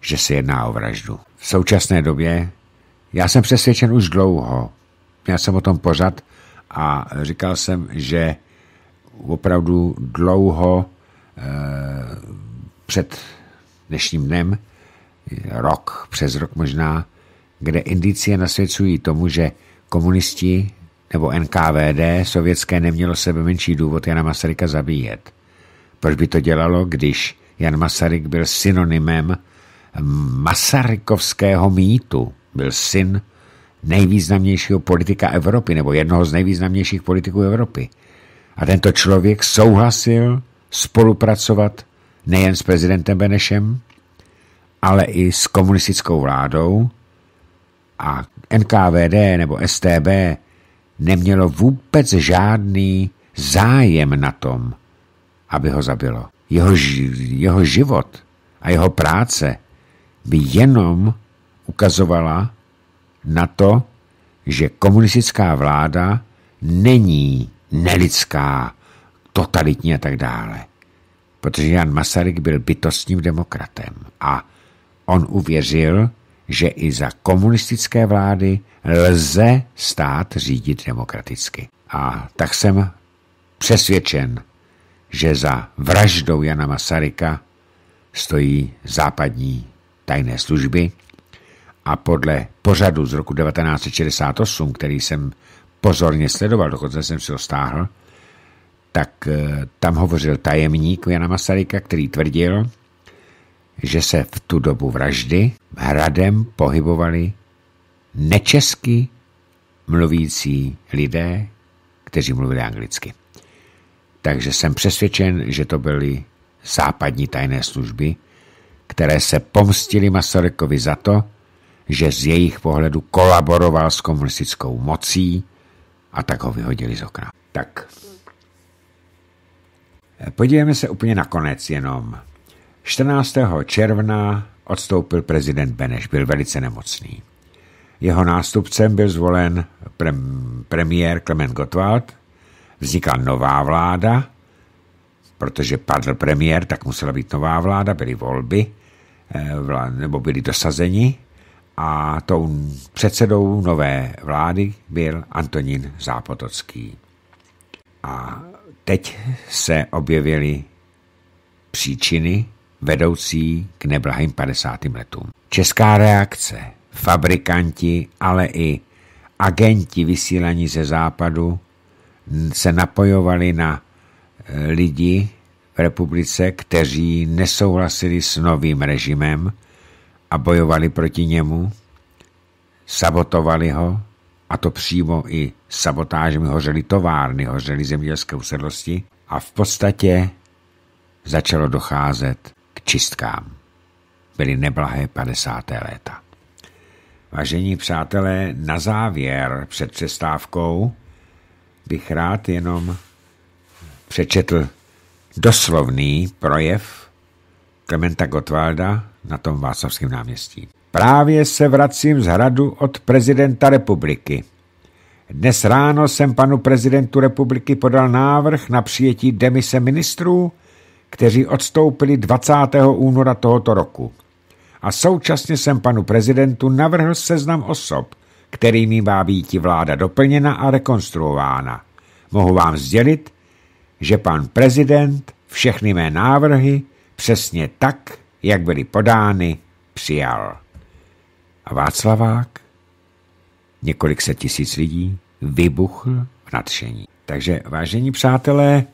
že se jedná o vraždu. V současné době, já jsem přesvědčen už dlouho, měl jsem o tom pořad a říkal jsem, že opravdu dlouho před dnešním dnem, rok, přes rok možná, kde indicie nasvědcují tomu, že komunisti nebo NKVD sovětské nemělo sebe menší důvod Jana Masaryka zabíjet. Proč by to dělalo, když Jan Masaryk byl synonymem masarykovského mýtu, byl syn nejvýznamnějšího politika Evropy nebo jednoho z nejvýznamnějších politiků Evropy. A tento člověk souhlasil spolupracovat nejen s prezidentem Benešem, ale i s komunistickou vládou, a NKVD nebo STB nemělo vůbec žádný zájem na tom, aby ho zabilo. Jeho život a jeho práce by jenom ukazovala na to, že komunistická vláda není nelidská, totalitní a tak dále. Protože Jan Masaryk byl bytostním demokratem a on uvěřil, že i za komunistické vlády lze stát řídit demokraticky. A tak jsem přesvědčen, že za vraždou Jana Masaryka stojí západní tajné služby a podle pořadu z roku 1968, který jsem pozorně sledoval, dokonce jsem si ho stáhl, tak tam hovořil tajemník Jana Masaryka, který tvrdil, že se v tu dobu vraždy hradem pohybovali nečesky mluvící lidé, kteří mluvili anglicky. Takže jsem přesvědčen, že to byly západní tajné služby, které se pomstily Masarykovi za to, že z jejich pohledu kolaboroval s komunistickou mocí, a tak ho vyhodili z okna. Tak, podívejme se úplně na konec jenom. 14. června odstoupil prezident Beneš, byl velice nemocný. Jeho nástupcem byl zvolen premiér Klement Gottwald, vznikla nová vláda, protože padl premiér, tak musela být nová vláda, byly volby. nebo byli dosazeni a tou předsedou nové vlády byl Antonín Zápotocký. A teď se objevily příčiny vedoucí k neblahým 50. letům. Česká reakce, fabrikanti, ale i agenti vysílaní ze západu se napojovali na lidi v republice, kteří nesouhlasili s novým režimem a bojovali proti němu, sabotovali ho, a to přímo i sabotážemi, hořely továrny, hořely zemědělské usedlosti a v podstatě začalo docházet k čistkám. Byly neblahé 50. léta. Vážení přátelé, na závěr před přestávkou bych rád jenom přečetl doslovný projev Klementa Gottwalda na tom Václavském náměstí. Právě se vracím z hradu od prezidenta republiky. Dnes ráno jsem panu prezidentu republiky podal návrh na přijetí demise ministrů, kteří odstoupili 20. února tohoto roku. A současně jsem panu prezidentu navrhl seznam osob, kterými má být vláda doplněna a rekonstruována. Mohu vám sdělit, že pan prezident všechny mé návrhy přesně tak, jak byly podány, přijal. A Václavák, několik set tisíc lidí, vybuchl v nadšení. Takže, vážení přátelé,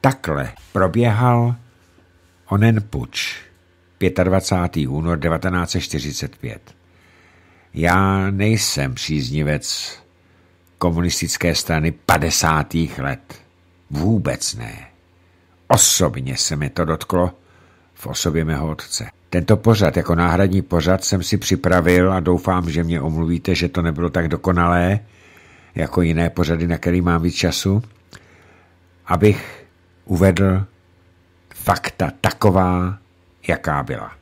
takhle proběhal onen puč 25. únor 1945. Já nejsem příznivec komunistické strany 50. let. Vůbec ne. Osobně se mi to dotklo v osobě mého otce. Tento pořad, jako náhradní pořad, jsem si připravil a doufám, že mě omluvíte, že to nebylo tak dokonalé, jako jiné pořady, na který mám víc času, abych uvedl fakta taková, jaká byla.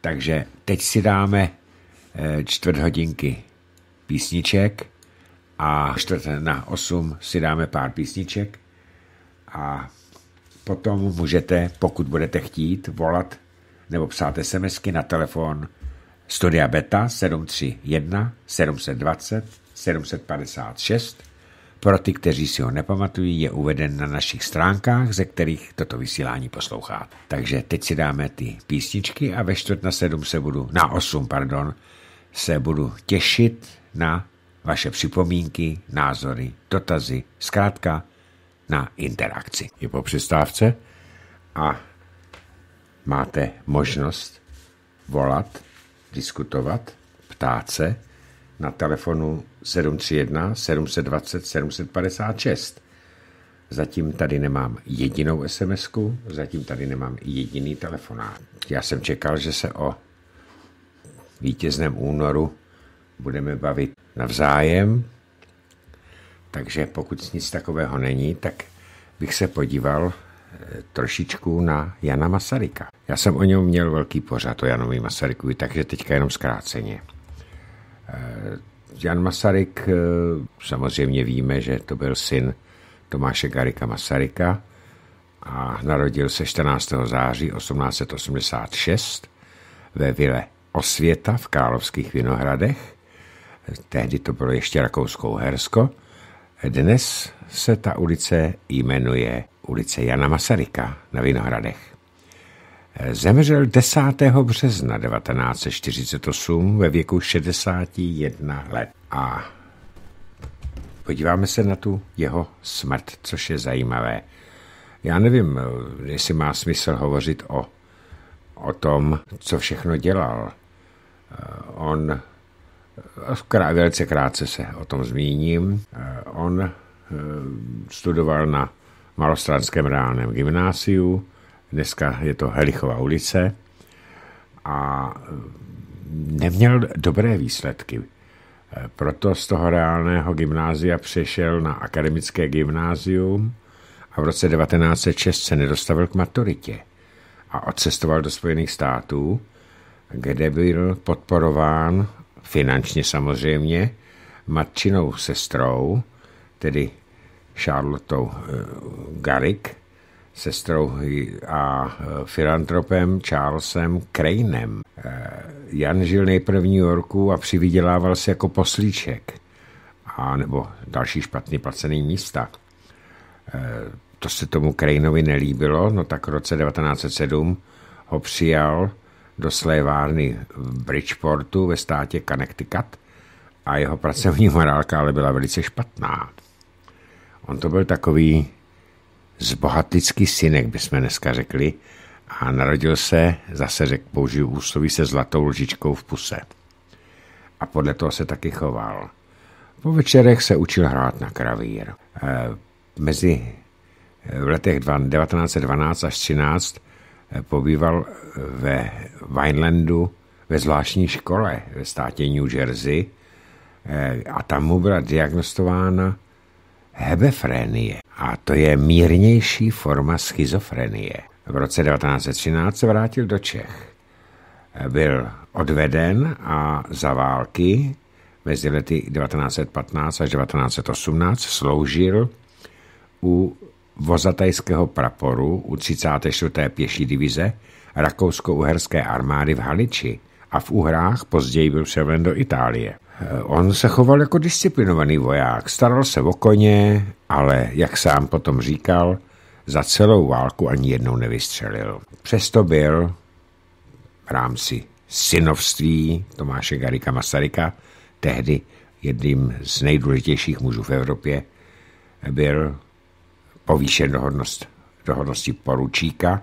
Takže teď si dáme čtvrt hodinky písniček a čtvrt na 8 si dáme pár písniček a potom můžete, pokud budete chtít, volat nebo psát SMSky na telefon Studia Beta 731 720 756. Pro ty, kteří si ho nepamatují, je uveden na našich stránkách, ze kterých toto vysílání posloucháte. Takže teď si dáme ty písničky a ve čtvrt na 8 se budu těšit na vaše připomínky, názory, dotazy, zkrátka na interakci. Je po přestávce a máte možnost volat, diskutovat, ptát se na telefonu 731 720 756. Zatím tady nemám jedinou SMS-ku, zatím tady nemám jediný telefonát. Já jsem čekal, že se o vítězném únoru budeme bavit navzájem, takže pokud nic takového není, tak bych se podíval trošičku na Jana Masaryka. Já jsem o něm měl velký pořad, o Janovi Masarykovi, takže teďka jenom zkráceně. Jan Masaryk, samozřejmě víme, že to byl syn Tomáše Garrigua Masaryka a narodil se 14. září 1886 ve vile Osvěta v Královských Vinohradech. Tehdy to bylo ještě Rakousko-Uhersko. Dnes se ta ulice jmenuje ulice Jana Masaryka na Vinohradech. Zemřel 10. března 1948 ve věku 61 let. A podíváme se na tu jeho smrt, což je zajímavé. Já nevím, jestli má smysl hovořit o tom, co všechno dělal. On, velice krátce se o tom zmíním, on studoval na Malostranském reálném gymnáziu, dneska je to Helichova ulice, a neměl dobré výsledky. Proto z toho reálného gymnázia přešel na akademické gymnázium a v roce 1906 se nedostavil k maturitě a odcestoval do Spojených států, kde byl podporován finančně samozřejmě matčinou sestrou, tedy Charlottou Garrigue, sestrou a filantropem Charlesem Cranem. Jan žil nejprve v New Yorku a přivydělával se jako poslíček a nebo další špatně placený místa. To se tomu Craneovi nelíbilo, no tak v roce 1907 ho přijal do slévárny v Bridgeportu ve státě Connecticut a jeho pracovní morálka ale byla velice špatná. On to byl takový zbohatlický synek, bychom dneska řekli, a narodil se, zase řekl, použiju úsloví, se zlatou lžičkou v puse. A podle toho se taky choval. Po večerech se učil hrát na klavír. V letech 1912 až 13 pobýval ve Vinelandu ve zvláštní škole ve státě New Jersey a tam mu byla diagnostována hebefrenie, a to je mírnější forma schizofrenie. V roce 1913 se vrátil do Čech. Byl odveden a za války mezi lety 1915 až 1918 sloužil u vozatajského praporu u 34. pěší divize rakousko-uherské armády v Haliči a v Uhrách, později byl převelen do Itálie. On se choval jako disciplinovaný voják, staral se o koně, ale, jak sám potom říkal, za celou válku ani jednou nevystřelil. Přesto byl v rámci synovství Tomáše Garrigua Masaryka, tehdy jedním z nejdůležitějších mužů v Evropě, byl povýšen do hodnosti poručíka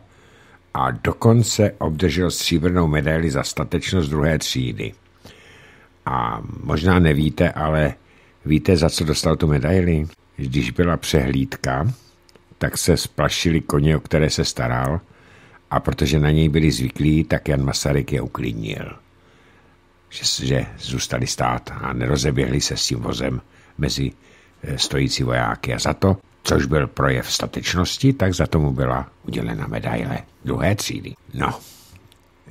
a dokonce obdržel stříbrnou medaili za statečnost druhé třídy. A možná nevíte, ale víte, za co dostal tu medaili? Když byla přehlídka, tak se splašili koně, o které se staral, a protože na něj byli zvyklí, tak Jan Masaryk je uklidnil. Že zůstali stát a nerozeběhli se s tím vozem mezi stojící vojáky. A za to, což byl projev statečnosti, tak za tomu byla udělena medaile druhé třídy. No,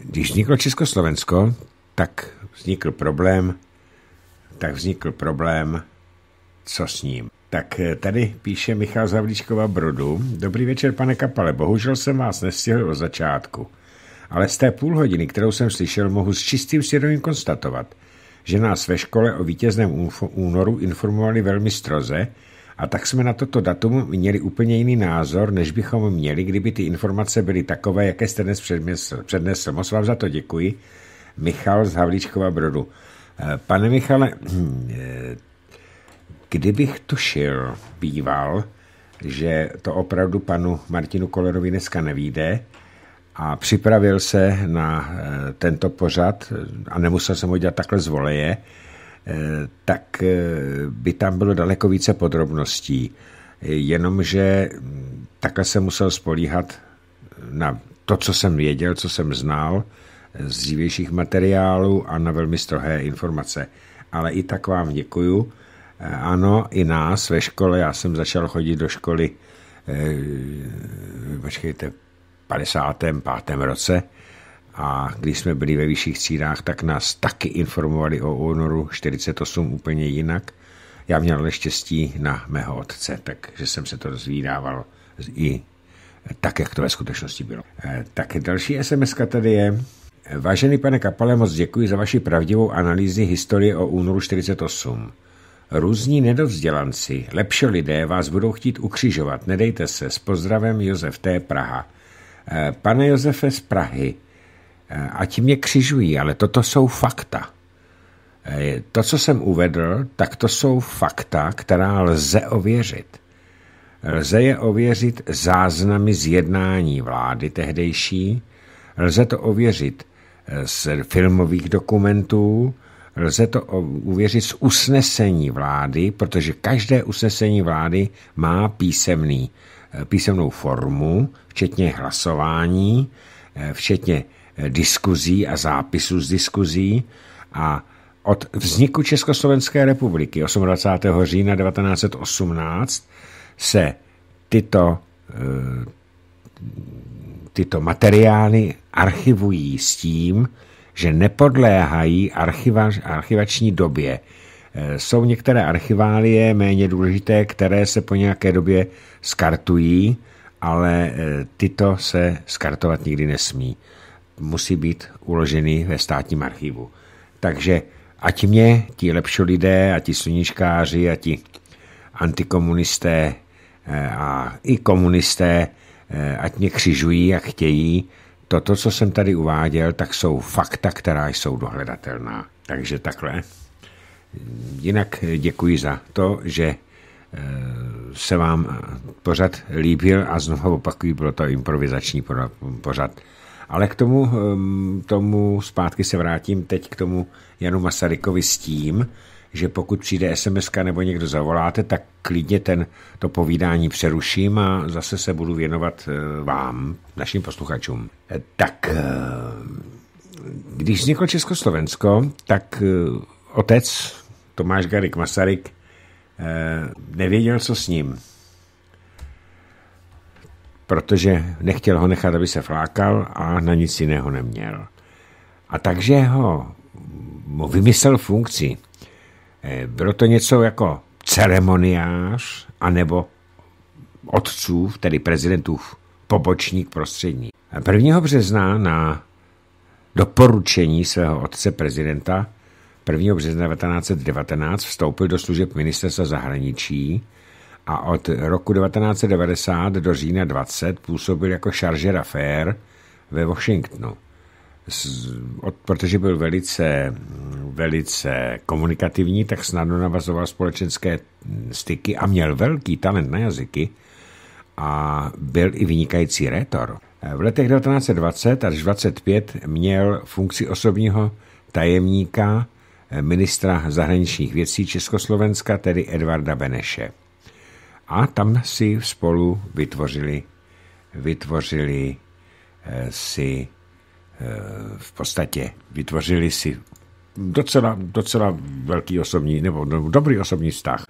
když vzniklo Československo, tak vznikl problém, co s ním. Tak tady píše Michal Zavlíčkova Brodu. Dobrý večer, pane Kapale, bohužel jsem vás nestihl od začátku, ale z té půl hodiny, kterou jsem slyšel, mohu s čistým svědomím konstatovat, že nás ve škole o vítězném únoru informovali velmi stroze, a tak jsme na toto datum měli úplně jiný názor, než bychom měli, kdyby ty informace byly takové, jaké jste dnes přednesl. Moc vám za to děkuji. Michal z Havlíčkova Brodu. Pane Michale, kdybych tušil, býval, že to opravdu panu Martinu Kollerovi dneska nevyjde a připravil se na tento pořad a nemusel jsem ho dělat takhle z voleje, tak by tam bylo daleko více podrobností. Jenomže takhle jsem musel spolíhat na to, co jsem věděl, co jsem znal z dřívějších materiálů a na velmi strohé informace. Ale i tak vám děkuju. Ano, i nás ve škole, já jsem začal chodit do školy v 55. roce, a když jsme byli ve vyšších třídách, tak nás taky informovali o únoru 48 úplně jinak. Já měl ale štěstí na mého otce, takže jsem se to dozvídával i tak, jak to ve skutečnosti bylo. Tak další SMS-ka tady je. Vážený pane Kapale, moc děkuji za vaši pravdivou analýzi historie o únoru 48. Různí nedovzdělanci, lepší lidé vás budou chtít ukřižovat. Nedejte se. S pozdravem, Josef T. Praha. Pane Josefe z Prahy, ať mě křižují, ale toto jsou fakta. To, co jsem uvedl, tak to jsou fakta, která lze ověřit. Lze je ověřit záznamy z jednání vlády tehdejší, lze to ověřit z filmových dokumentů, lze to ověřit z usnesení vlády, protože každé usnesení vlády má písemnou formu, včetně hlasování, včetně diskuzí a zápisů z diskuzí, a od vzniku Československé republiky 28. října 1918 se tyto materiály archivují s tím, že nepodléhají archivační době. Jsou některé archiválie méně důležité, které se po nějaké době skartují ale tyto se skartovat nikdy nesmí. Musí být uloženy ve státním archivu. Takže ať mě ti lepší lidé, a ti sluníčkáři, a ti antikomunisté a i komunisté, ať mě křižují, jak chtějí, toto, co jsem tady uváděl, tak jsou fakta, která jsou dohledatelná. Takže takhle. Jinak děkuji za to, že se vám pořad líbil a znovu opakuji, bylo to improvizační pořad. Ale k tomu zpátky se vrátím teď k tomu Janu Masarykovi s tím, že pokud přijde SMS-ka nebo někdo zavoláte, tak klidně to povídání přeruším a zase se budu věnovat vám, našim posluchačům. Tak, když vzniklo Československo, tak otec Tomáš Garrigue Masaryk nevěděl, co s ním. Protože nechtěl ho nechat, aby se flákal a na nic jiného neměl. A takže mu vymyslel funkci. Bylo to něco jako ceremoniář anebo otcův, tedy prezidentův pobočník prostřední. 1. března na doporučení svého otce prezidenta 1. března 1919 vstoupil do služeb ministerstva zahraničí a od roku 1990 do října 20 působil jako chargé d'affaires ve Washingtonu. Protože byl velice komunikativní, tak snadno navazoval společenské styky a měl velký talent na jazyky a byl i vynikající rétor. V letech 1920 až 1925 měl funkci osobního tajemníka ministra zahraničních věcí Československa, tedy Edvarda Beneše. A tam si spolu vytvořili si docela velký osobní, nebo dobrý osobní vztah.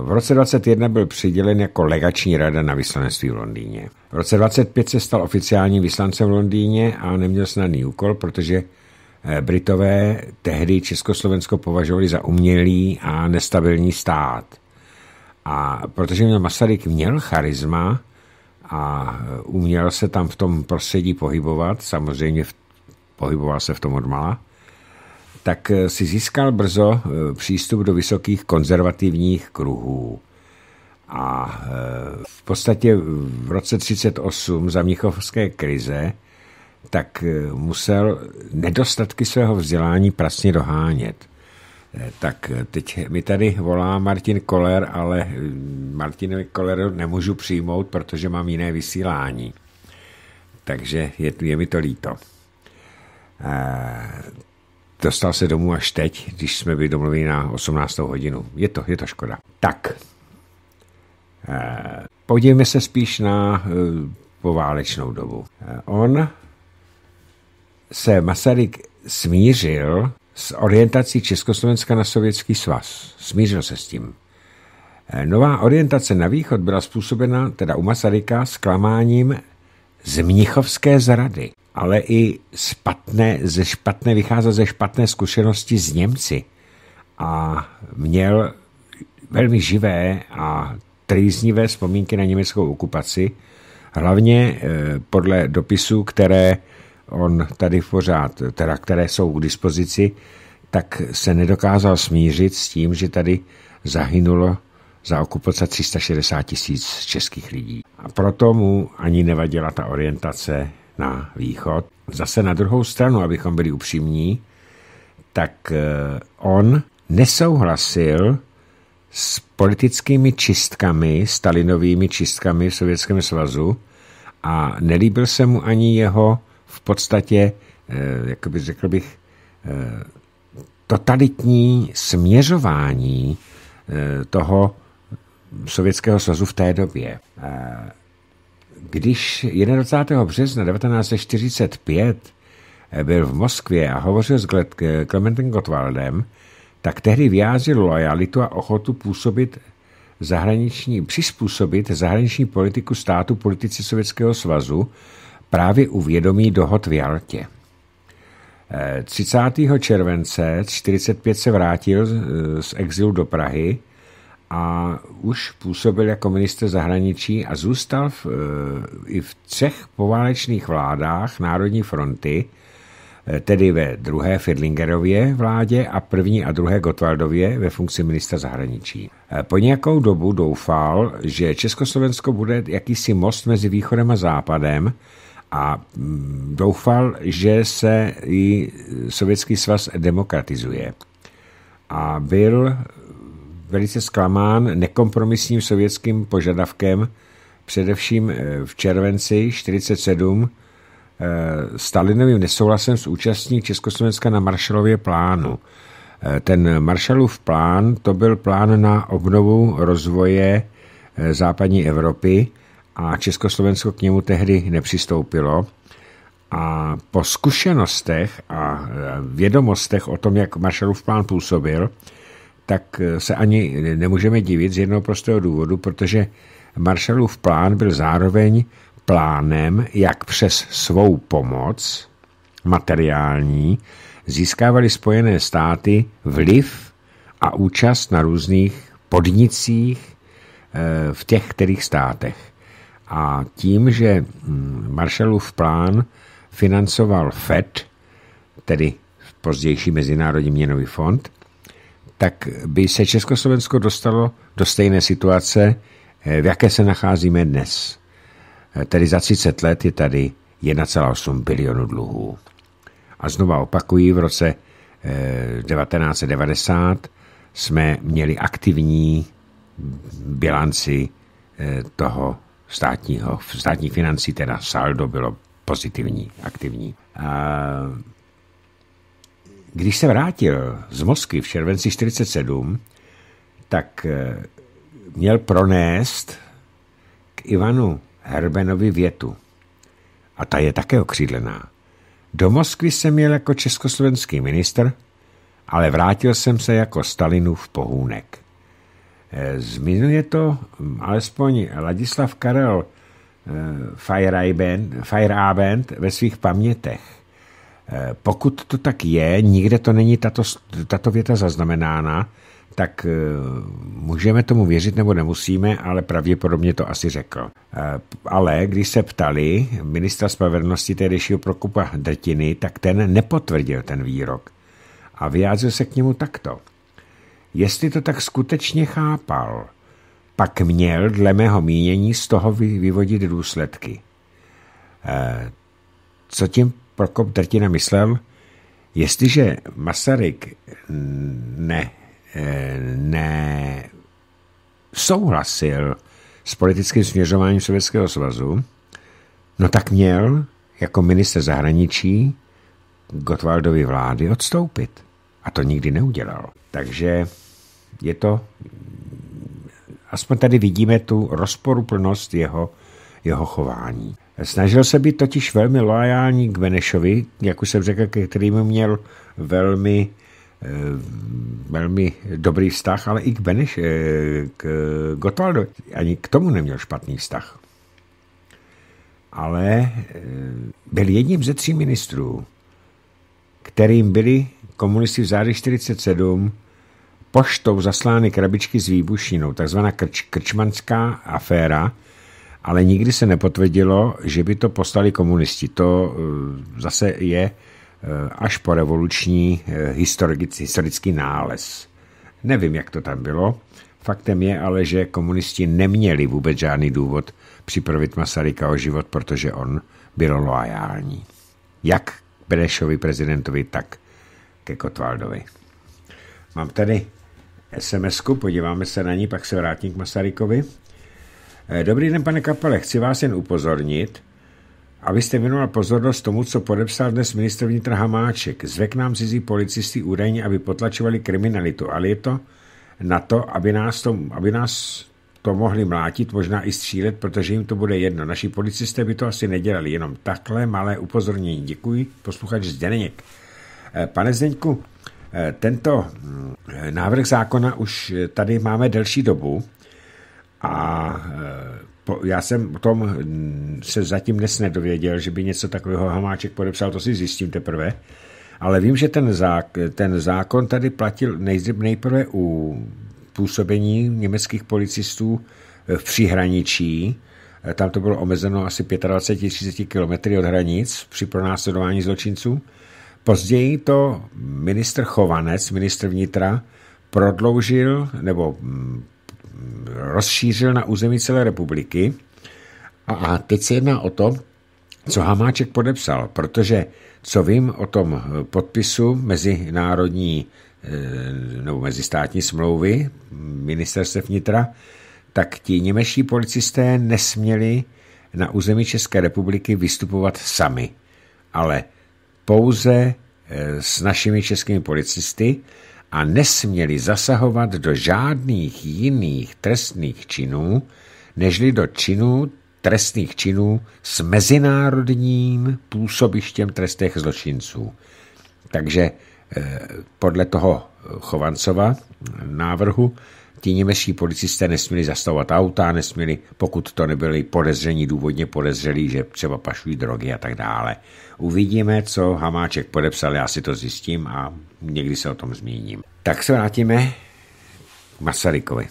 V roce 21 byl přidělen jako legační rada na vyslanectví v Londýně. V roce 25 se stal oficiálním vyslancem v Londýně a neměl snadný úkol, protože Britové tehdy Československo považovali za umělý a nestabilní stát. A protože Masaryk měl charisma a uměl se tam v tom prostředí pohybovat, samozřejmě pohyboval se v tom odmala, tak si získal brzo přístup do vysokých konzervativních kruhů. A v podstatě v roce 1938 za mnichovské krize tak musel nedostatky svého vzdělání pracně dohánět. Tak teď mi tady volá Martin Koller, ale Martinovi Kolleru nemůžu přijmout, protože mám jiné vysílání. Takže je mi to líto. Dostal se domů až teď, když jsme byli domluveni na 18. hodinu. Je to škoda. Tak, podívejme se spíš na poválečnou dobu. On se Masaryk smířil s orientací Československa na Sovětský svaz. Smířil se s tím. Nová orientace na východ byla způsobena, teda u Masaryka, zklamáním z mnichovské zrady, ale i vychází ze špatné zkušenosti s Němci a měl velmi živé a trýznivé vzpomínky na německou okupaci, hlavně podle dopisů, které on tady pořád, teda které jsou k dispozici, tak se nedokázal smířit s tím, že tady zahynulo za okupace 360 000 českých lidí. A proto mu ani nevadila ta orientace na východ. Zase na druhou stranu, abychom byli upřímní, tak on nesouhlasil s politickými čistkami, stalinovými čistkami v Sovětském svazu a nelíbil se mu ani jeho v podstatě, jakoby řekl bych, totalitní směřování toho Sovětského svazu v té době. Když 21. března 1945 byl v Moskvě a hovořil s Klementem Gottwaldem, tak tehdy vyjádřil lojalitu a ochotu přizpůsobit zahraniční politiku státu politice Sovětského svazu právě u vědomí dohod v Jaltě. 30. července 1945 se vrátil z exilu do Prahy a už působil jako ministr zahraničí a zůstal i v třech poválečných vládách Národní fronty, tedy ve druhé Fidlingerově vládě a první a druhé Gottwaldově ve funkci ministra zahraničí. Po nějakou dobu doufal, že Československo bude jakýsi most mezi východem a západem a doufal, že se i Sovětský svaz demokratizuje. A byl velice zklamán nekompromisním sovětským požadavkem, především v červenci 1947 Stalinovým nesouhlasem s účastí Československa na Marshallově plánu. Ten Marshallův plán, to byl plán na obnovu rozvoje západní Evropy a Československo k němu tehdy nepřistoupilo. A po zkušenostech a vědomostech o tom, jak Marshallův plán působil, tak se ani nemůžeme divit z jednoho prostého důvodu, protože Marshallův plán byl zároveň plánem, jak přes svou pomoc materiální získávaly Spojené státy vliv a účast na různých podnicích v těch kterých státech. A tím, že Marshallův plán financoval FED, tedy pozdější Mezinárodní měnový fond, tak by se Československo dostalo do stejné situace, v jaké se nacházíme dnes. Tedy za 30 let je tady 1,8 bilionu dluhů. A znova opakují, v roce 1990 jsme měli aktivní bilanci toho státních financí, teda saldo bylo pozitivní, aktivní. Když se vrátil z Moskvy v červenci 1947, tak měl pronést k Ivanu Herbenovi větu. A ta je také okřídlená. Do Moskvy jsem jel jako československý ministr, ale vrátil jsem se jako Stalinův pohůnek. Zmiňuje to alespoň Ladislav Karel Feierabend ve svých pamětech. Pokud to tak je, nikde to není tato věta zaznamenána, tak můžeme tomu věřit nebo nemusíme, ale pravděpodobně to asi řekl. Ale když se ptali ministra spravedlnosti tehdejšího Prokopa Drtiny, tak ten nepotvrdil ten výrok a vyjádřil se k němu takto. Jestli to tak skutečně chápal, pak měl dle mého mínění z toho vyvodit důsledky. Co tím Prokop Drtina myslel? Jestliže Masaryk nesouhlasil s politickým směřováním Sovětského svazu, no tak měl jako minister zahraničí Gottwaldovy vlády odstoupit. A to nikdy neudělal. Takže je to, aspoň tady vidíme tu rozporuplnost jeho chování. Snažil se být totiž velmi loajální k Benešovi, jak už jsem řekl, kterým měl velmi dobrý vztah, ale i k Gottwaldovi. Ani k tomu neměl špatný vztah. Ale byl jedním ze tří ministrů, kterým byli komunisti v září 1947 poštou zaslány krabičky s výbušninou, takzvaná krčmanská aféra, ale nikdy se nepotvrdilo, že by to poslali komunisti. To zase je až po revoluční historický nález. Nevím, jak to tam bylo. Faktem je ale, že komunisti neměli vůbec žádný důvod připravit Masaryka o život, protože on byl loajální. Jak Benešovi prezidentovi, tak ke Gottwaldovi. Mám tady SMS-ku, podíváme se na ní, pak se vrátím k Masarykovi. Dobrý den, pane Kapele, chci vás jen upozornit, abyste věnoval pozornost tomu, co podepsal dnes ministr vnitra Hamáček. Zvek nám cizí policisty údajně, aby potlačovali kriminalitu, ale je to na to, aby nás to mohli mlátit, možná i střílet, protože jim to bude jedno. Naši policisté by to asi nedělali, jenom takhle malé upozornění. Děkuji, posluchač Zdeněk. Pane Zdeňku, tento návrh zákona už tady máme delší dobu a já jsem o tom se zatím dnes nedověděl, že by něco takového Hamáček podepsal, to si zjistím teprve, ale vím, že ten zákon tady platil nejprve u působení německých policistů v příhraničí. Tam to bylo omezeno asi 25–30 km od hranic při pronásledování zločinců. Později to ministr Chovanec, ministr vnitra, prodloužil nebo rozšířil na území celé republiky. A teď se jedná o to, co Hamáček podepsal, protože co vím o tom podpisu mezinárodní nebo mezistátní smlouvy ministerstva vnitra, tak ti němečtí policisté nesměli na území České republiky vystupovat sami, ale pouze s našimi českými policisty a nesměli zasahovat do žádných jiných trestných činů, nežli do činů trestných činů s mezinárodním působištěm trestných zločinců. Takže podle toho Chovancova návrhu ti němečtí policisté nesměli zastavovat auta, nesměli, pokud to nebyli podezření, důvodně podezřelí, že třeba pašují drogy a tak dále. Uvidíme, co Hamáček podepsal, já si to zjistím a někdy se o tom zmíním. Tak se vrátíme k Masarykovi.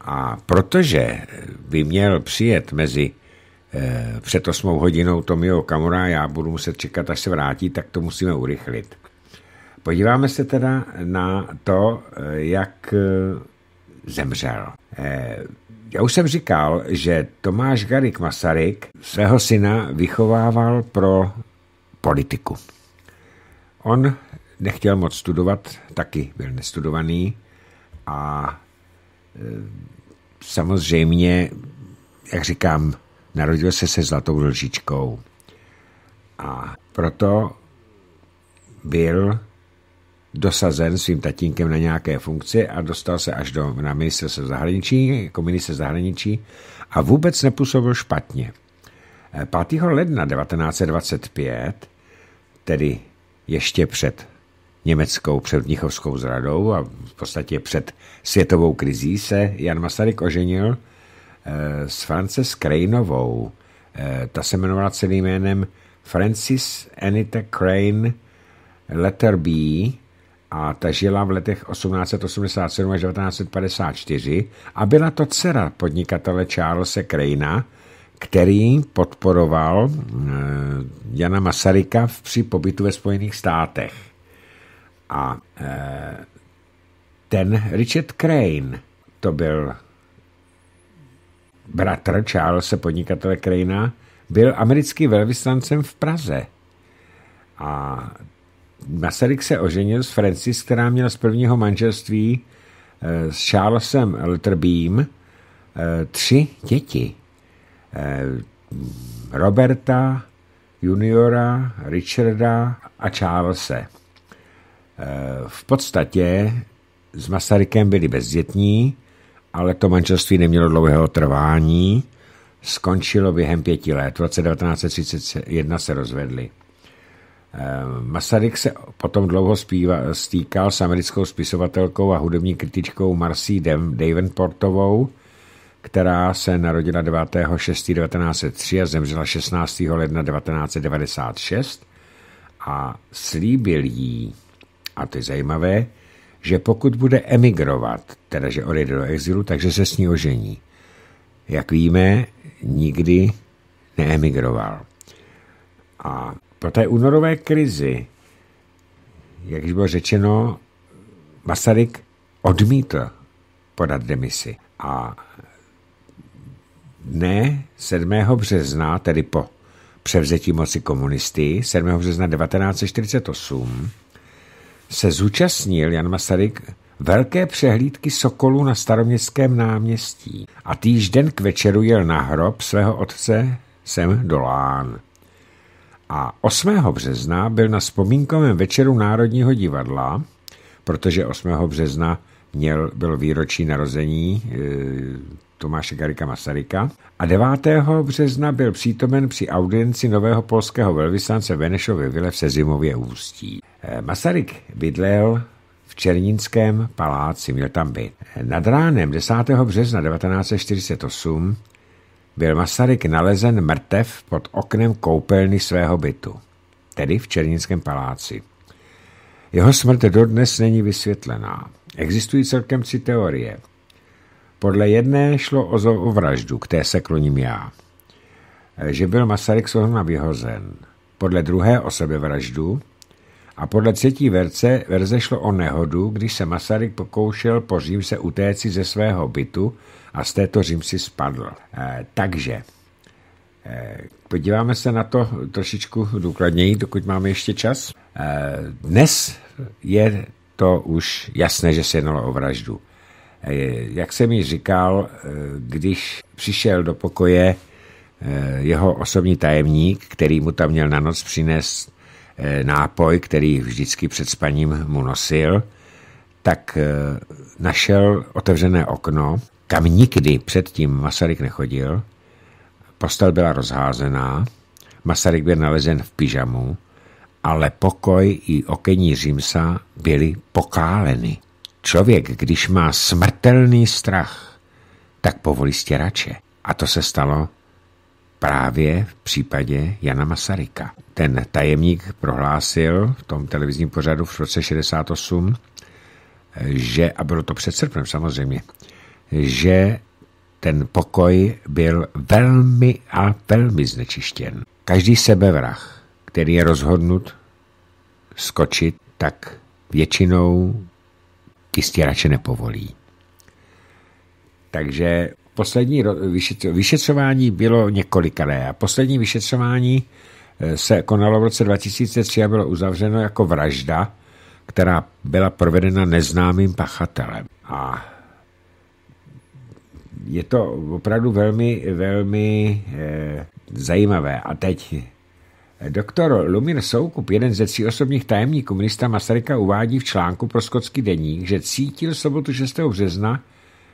A protože by měl přijet mezi před 8 hodinou Tomio Okamura, já budu muset čekat, až se vrátí, tak to musíme urychlit. Podíváme se teda na to, jak zemřel. Já už jsem říkal, že Tomáš Garrigue Masaryk svého syna vychovával pro politiku. On nechtěl moc studovat, taky byl nestudovaný a samozřejmě, jak říkám, narodil se se zlatou lžičkou a proto byl dosazen svým tatínkem na nějaké funkci a dostal se až na ministerstvo zahraničí, jako ministr zahraničí a vůbec nepůsobil špatně. 5. ledna 1925, tedy ještě před německou předmnichovskou zradou a v podstatě před světovou krizí, se Jan Masaryk oženil s Frances Craneovou. Ta se jmenovala celým jménem Frances Anita Crane Leatherbee a ta žila v letech 1887 až 1954 a byla to dcera podnikatele Charlesa Cranea, který podporoval Jana Masaryka při pobytu ve Spojených státech. A ten Richard Crane, to byl bratr Charlesa podnikatele Cranea, byl americkým velvyslancem v Praze. A Masaryk se oženil s Frances, která měla z prvního manželství s Charlesem Leatherbym 3 děti. Roberta, juniora, Richarda a Charlese. V podstatě s Masarykem byli bezdětní, ale to manželství nemělo dlouhého trvání. Skončilo během 5 let. V roce 1931 se rozvedli. Masaryk se potom dlouho stýkal s americkou spisovatelkou a hudební kritičkou Marcie Davenportovou, která se narodila 9. 6. 1903 a zemřela 16. ledna 1996 a slíbil jí, a to je zajímavé, že pokud bude emigrovat, teda že odejde do exilu, takže se s ní ožení. Jak víme, nikdy neemigroval. A po té únorové krizi, jak již bylo řečeno, Masaryk odmítl podat demisi. A dne 7. března, tedy po převzetí moci komunisty, 7. března 1948, se zúčastnil Jan Masaryk velké přehlídky sokolů na Staroměstském náměstí a týž den k večeru jel na hrob svého otce sem do Lán. A 8. března byl na vzpomínkovém večeru Národního divadla, protože 8. března byl výročí narození Tomáše Garrigua Masaryka a 9. března byl přítomen při audienci nového polského velvyslance Benešově vile v Sezimově Ústí. Masaryk bydlel v Černínském paláci, měl tam být. Nad ránem 10. března 1948 byl Masaryk nalezen mrtev pod oknem koupelny svého bytu, tedy v Černínském paláci. Jeho smrt dodnes není vysvětlená. Existují celkem 3 teorie. Podle jedné šlo o vraždu, k té se kloním já, že byl Masaryk sohna vyhozen. Podle druhé o sebevraždu a podle třetí verze šlo o nehodu, když se Masaryk pokoušel po římse utéci ze svého bytu a z této římsy spadl. Takže podíváme se na to trošičku důkladněji, dokud máme ještě čas. Dnes je to už jasné, že se jednalo o vraždu. Jak jsem již říkal, když přišel do pokoje jeho osobní tajemník, který mu tam měl na noc přinést nápoj, který vždycky před spaním mu nosil, tak našel otevřené okno, kam nikdy předtím Masaryk nechodil. Postel byla rozházená, Masaryk byl nalezen v pyžamu, ale pokoj i okenní římsa byly pokáleny. Člověk, když má smrtelný strach, tak povolí stěrače. A to se stalo právě v případě Jana Masaryka. Ten tajemník prohlásil v tom televizním pořadu v roce 68, že, a bylo to před srpnem samozřejmě, že ten pokoj byl velmi znečištěn. Každý sebevrah, který je rozhodnut skočit, tak většinou ti stěrače nepovolí. Takže poslední vyšetřování bylo několikaré a poslední vyšetřování se konalo v roce 2003 a bylo uzavřeno jako vražda, která byla provedena neznámým pachatelem. A je to opravdu velmi zajímavé. A teď doktor Lumír Soukup, jeden ze 3 osobních tajemníků ministra Masaryka, uvádí v článku pro skotský deník, že cítil sobotu 6. března,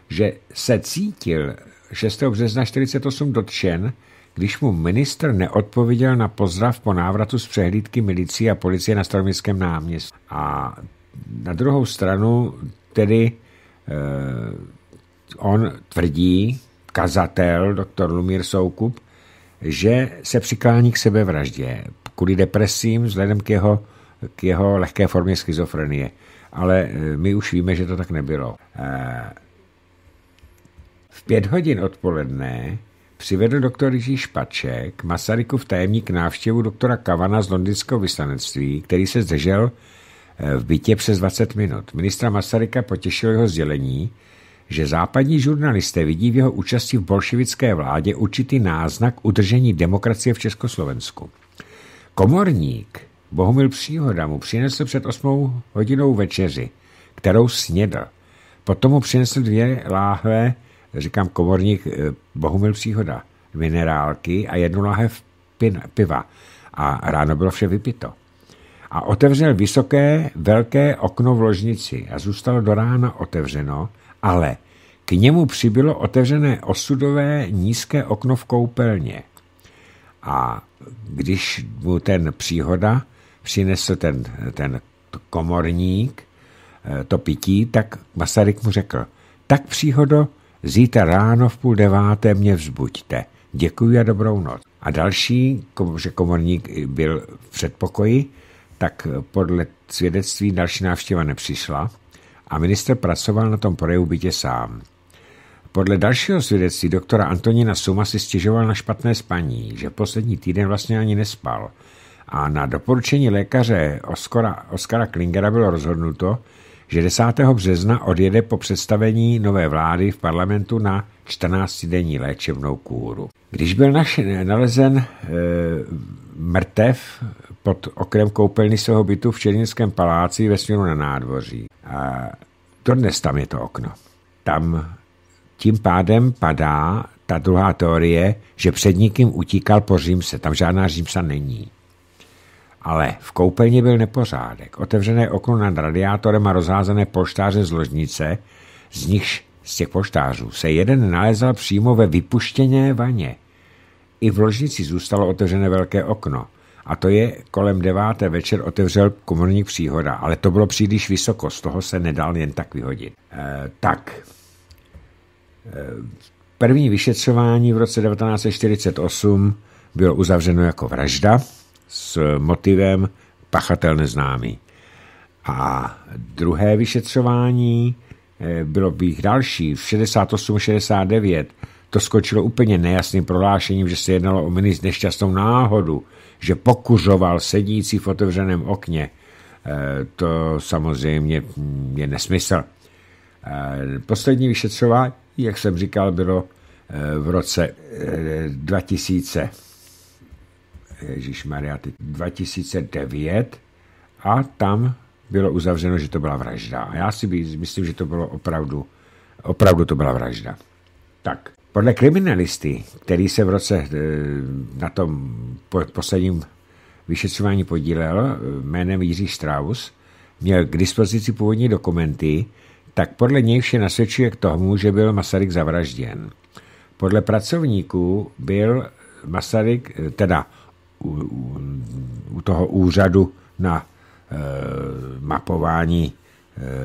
že se cítil 6. března 1948 dotčen, když mu ministr neodpověděl na pozdrav po návratu z přehlídky milicie a policie na Staroměstském náměstí. A na druhou stranu tedy on tvrdí, kazatel, doktor Lumír Soukup, že se přiklání k sebevraždě kvůli depresím vzhledem k jeho lehké formě schizofrenie. Ale my už víme, že to tak nebylo. V 5 hodin odpoledne přivedl doktor Jiří Špaček Masarykův tajemník návštěvu doktora Kavana z londýnského vyslanectví, který se zdržel v bytě přes 20 minut. Ministra Masaryka potěšilo jeho sdělení, že západní žurnalisté vidí v jeho účasti v bolševické vládě určitý náznak udržení demokracie v Československu. Komorník Bohumil Příhoda mu přinesl před 8 hodinou večeři, kterou snědl. Potom mu přinesl 2 láhve, říkám komorník Bohumil Příhoda, minerálky a 1 láhev piva. A ráno bylo vše vypito. A otevřel vysoké, velké okno v ložnici a zůstalo do rána otevřeno, ale k němu přibylo otevřené osudové nízké okno v koupelně. A když mu ten Příhoda přinesl ten komorník to pití, tak Masaryk mu řekl: tak Příhodo, zítra ráno v 8:30 mě vzbuďte. Děkuji a dobrou noc. A další, že komorník byl v předpokoji, tak podle svědectví další návštěva nepřišla a ministr pracoval na tom projevu bytě sám. Podle dalšího svědectví doktora Antonína Suma si stěžoval na špatné spaní, že poslední týden vlastně ani nespal. A na doporučení lékaře Oskara Klingera bylo rozhodnuto, že 10. března odjede po představení nové vlády v parlamentu na 14-denní léčebnou kůru. Když byl nalezen mrtev pod okrem koupelny svého bytu v Černínském paláci ve směru na nádvoří. A dodnes tam je to okno. Tam tím pádem padá ta druhá teorie, že před nikým utíkal po římse. Tam žádná římsa není. Ale v koupelně byl nepořádek. Otevřené okno nad radiátorem a rozházené polštáře z ložnice, z nichž z těch polštářů se jeden nalezal přímo ve vypuštěné vaně. I v ložnici zůstalo otevřené velké okno. A to je kolem 9. večer otevřel komorník Příhoda, ale to bylo příliš vysoko, z toho se nedal jen tak vyhodit. První vyšetřování v roce 1948 bylo uzavřeno jako vražda s motivem pachatel neznámý. A druhé vyšetřování, bylo by jich další, v 68-69, to skončilo úplně nejasným prohlášením, že se jednalo o ministra nešťastnou náhodu, že pokuřoval sedící v otevřeném okně. To samozřejmě je nesmysl. Poslední vyšetřování, jak jsem říkal, bylo v roce 2000. Ježišmarja, 2009 a tam bylo uzavřeno, že to byla vražda. A já si myslím, že to bylo opravdu to byla vražda. Tak, podle kriminalisty, který se v roce na tom posledním vyšetřování podílel jménem Jiří Strauss, měl k dispozici původní dokumenty, tak podle něj vše nasvědčuje k tomu, že byl Masaryk zavražděn. Podle pracovníků byl Masaryk, teda u toho úřadu na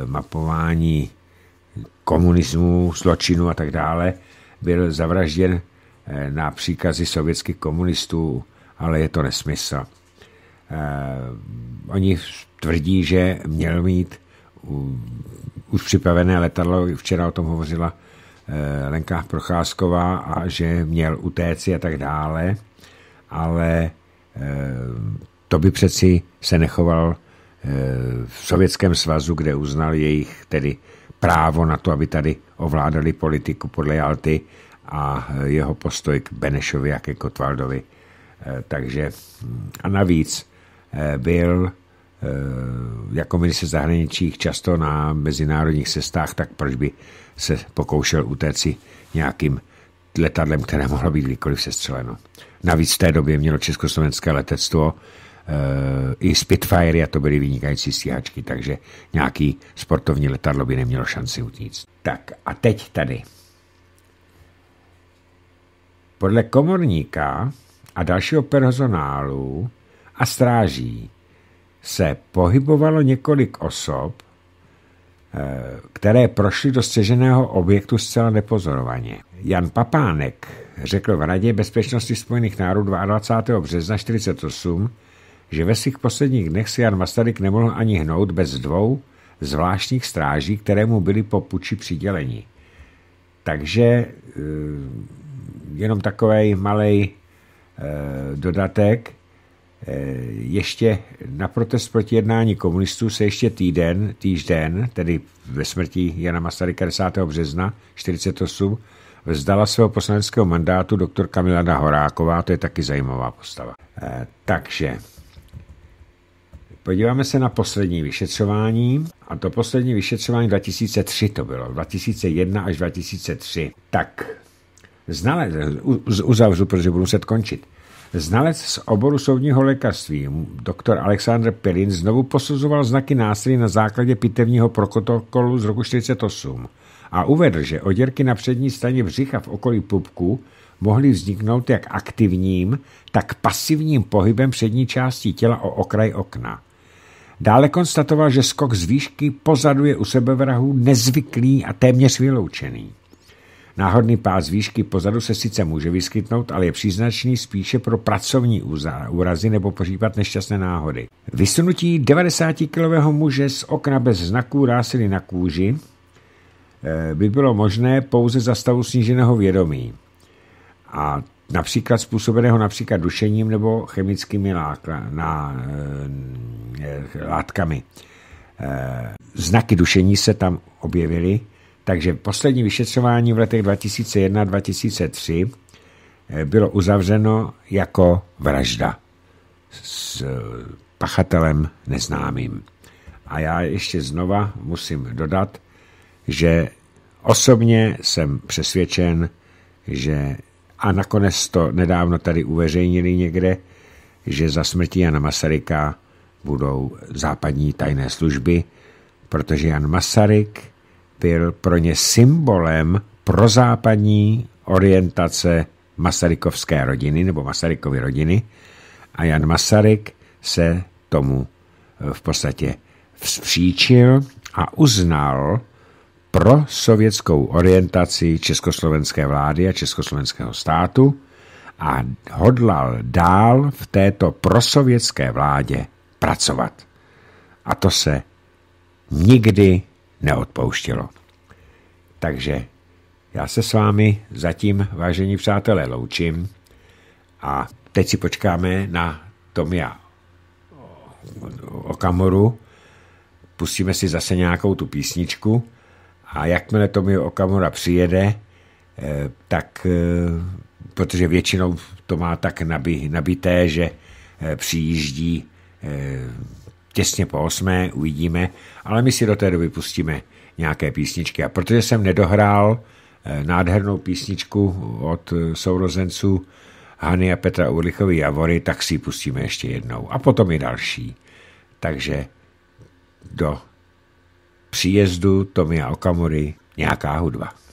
mapování komunismu, zločinu a tak dále, byl zavražděn na příkazy sovětských komunistů, ale je to nesmysl. Oni tvrdí, že měl mít už připravené letadlo, včera o tom hovořila Lenka Procházková, a že měl utéci a tak dále, ale to by přeci se nechoval v Sovětském svazu, kde uznal jejich tedy právo na to, aby tady ovládali politiku podle Jalty, a jeho postoj k Benešovi a ke Gottwaldovi. Takže a navíc byl jako ministr zahraničích často na mezinárodních cestách, tak proč by se pokoušel utéci nějakým letadlem, které mohlo být kdykoliv sestřeleno. Navíc v té době mělo československé letectvo i Spitfire, a to byly vynikající stíhačky, takže nějaký sportovní letadlo by nemělo šanci utíct. Tak a teď tady. Podle komorníka a dalšího personálu a stráží se pohybovalo několik osob, které prošly do střeženého objektu zcela nepozorovaně. Jan Papánek řekl v Radě bezpečnosti Spojených národů 22. března 1948, že ve svých posledních dnech si Jan Masaryk nemohl ani hnout bez dvou zvláštních stráží, které mu byly po puči přiděleni. Takže jenom takovej malej dodatek. Ještě na protest proti jednání komunistů se ještě týžden, tedy ve smrti Jana Masaryka 10. března 1948, vzdala svého poslaneckého mandátu doktorka Milada Horáková, to je taky zajímavá postava. Takže podíváme se na poslední vyšetřování, a to poslední vyšetřování 2003 to bylo, 2001 až 2003. Tak, uzavřu, protože budu muset končit. Znalec z oboru soudního lékařství, doktor Alexander Pirin, znovu posuzoval znaky násilí na základě pitevního protokolu z roku 1948 a uvedl, že oděrky na přední straně břicha v okolí pupku mohly vzniknout jak aktivním, tak pasivním pohybem přední části těla o okraj okna. Dále konstatoval, že skok z výšky pozadu je u sebevrahu nezvyklý a téměř vyloučený. Náhodný pás výšky pozadu se sice může vyskytnout, ale je příznačný spíše pro pracovní úrazy nebo případ nešťastné náhody. Vysunutí 90-kilového muže z okna bez znaků rásily na kůži by bylo možné pouze za stavu sníženého vědomí, a například způsobeného například dušením nebo chemickými látkami. Znaky dušení se tam objevily. Takže poslední vyšetřování v letech 2001-2003 bylo uzavřeno jako vražda s pachatelem neznámým. A já ještě znova musím dodat, že osobně jsem přesvědčen, že, a nakonec to nedávno tady uveřejnili někde, že za smrti Jana Masaryka budou západní tajné služby, protože Jan Masaryk byl pro ně symbolem prozápadní orientace Masarykovské rodiny nebo Masarykovy rodiny, a Jan Masaryk se tomu v podstatě vzpříčil a uznal pro sovětskou orientaci československé vlády a československého státu a hodlal dál v této prosovětské vládě pracovat. A to se nikdy neodpouštělo. Takže já se s vámi zatím, vážení přátelé, loučím a teď si počkáme na Tomia Okamuru, pustíme si zase nějakou tu písničku a jakmile Tomio Okamura přijede, tak, protože většinou to má tak nabité, že přijíždí těsně po 8, uvidíme, ale my si do té doby pustíme nějaké písničky. A protože jsem nedohrál nádhernou písničku od sourozenců Hany a Petra Urlichovy Javory, tak si ji pustíme ještě jednou a potom i další. Takže do příjezdu Tomia Okamury nějaká hudba.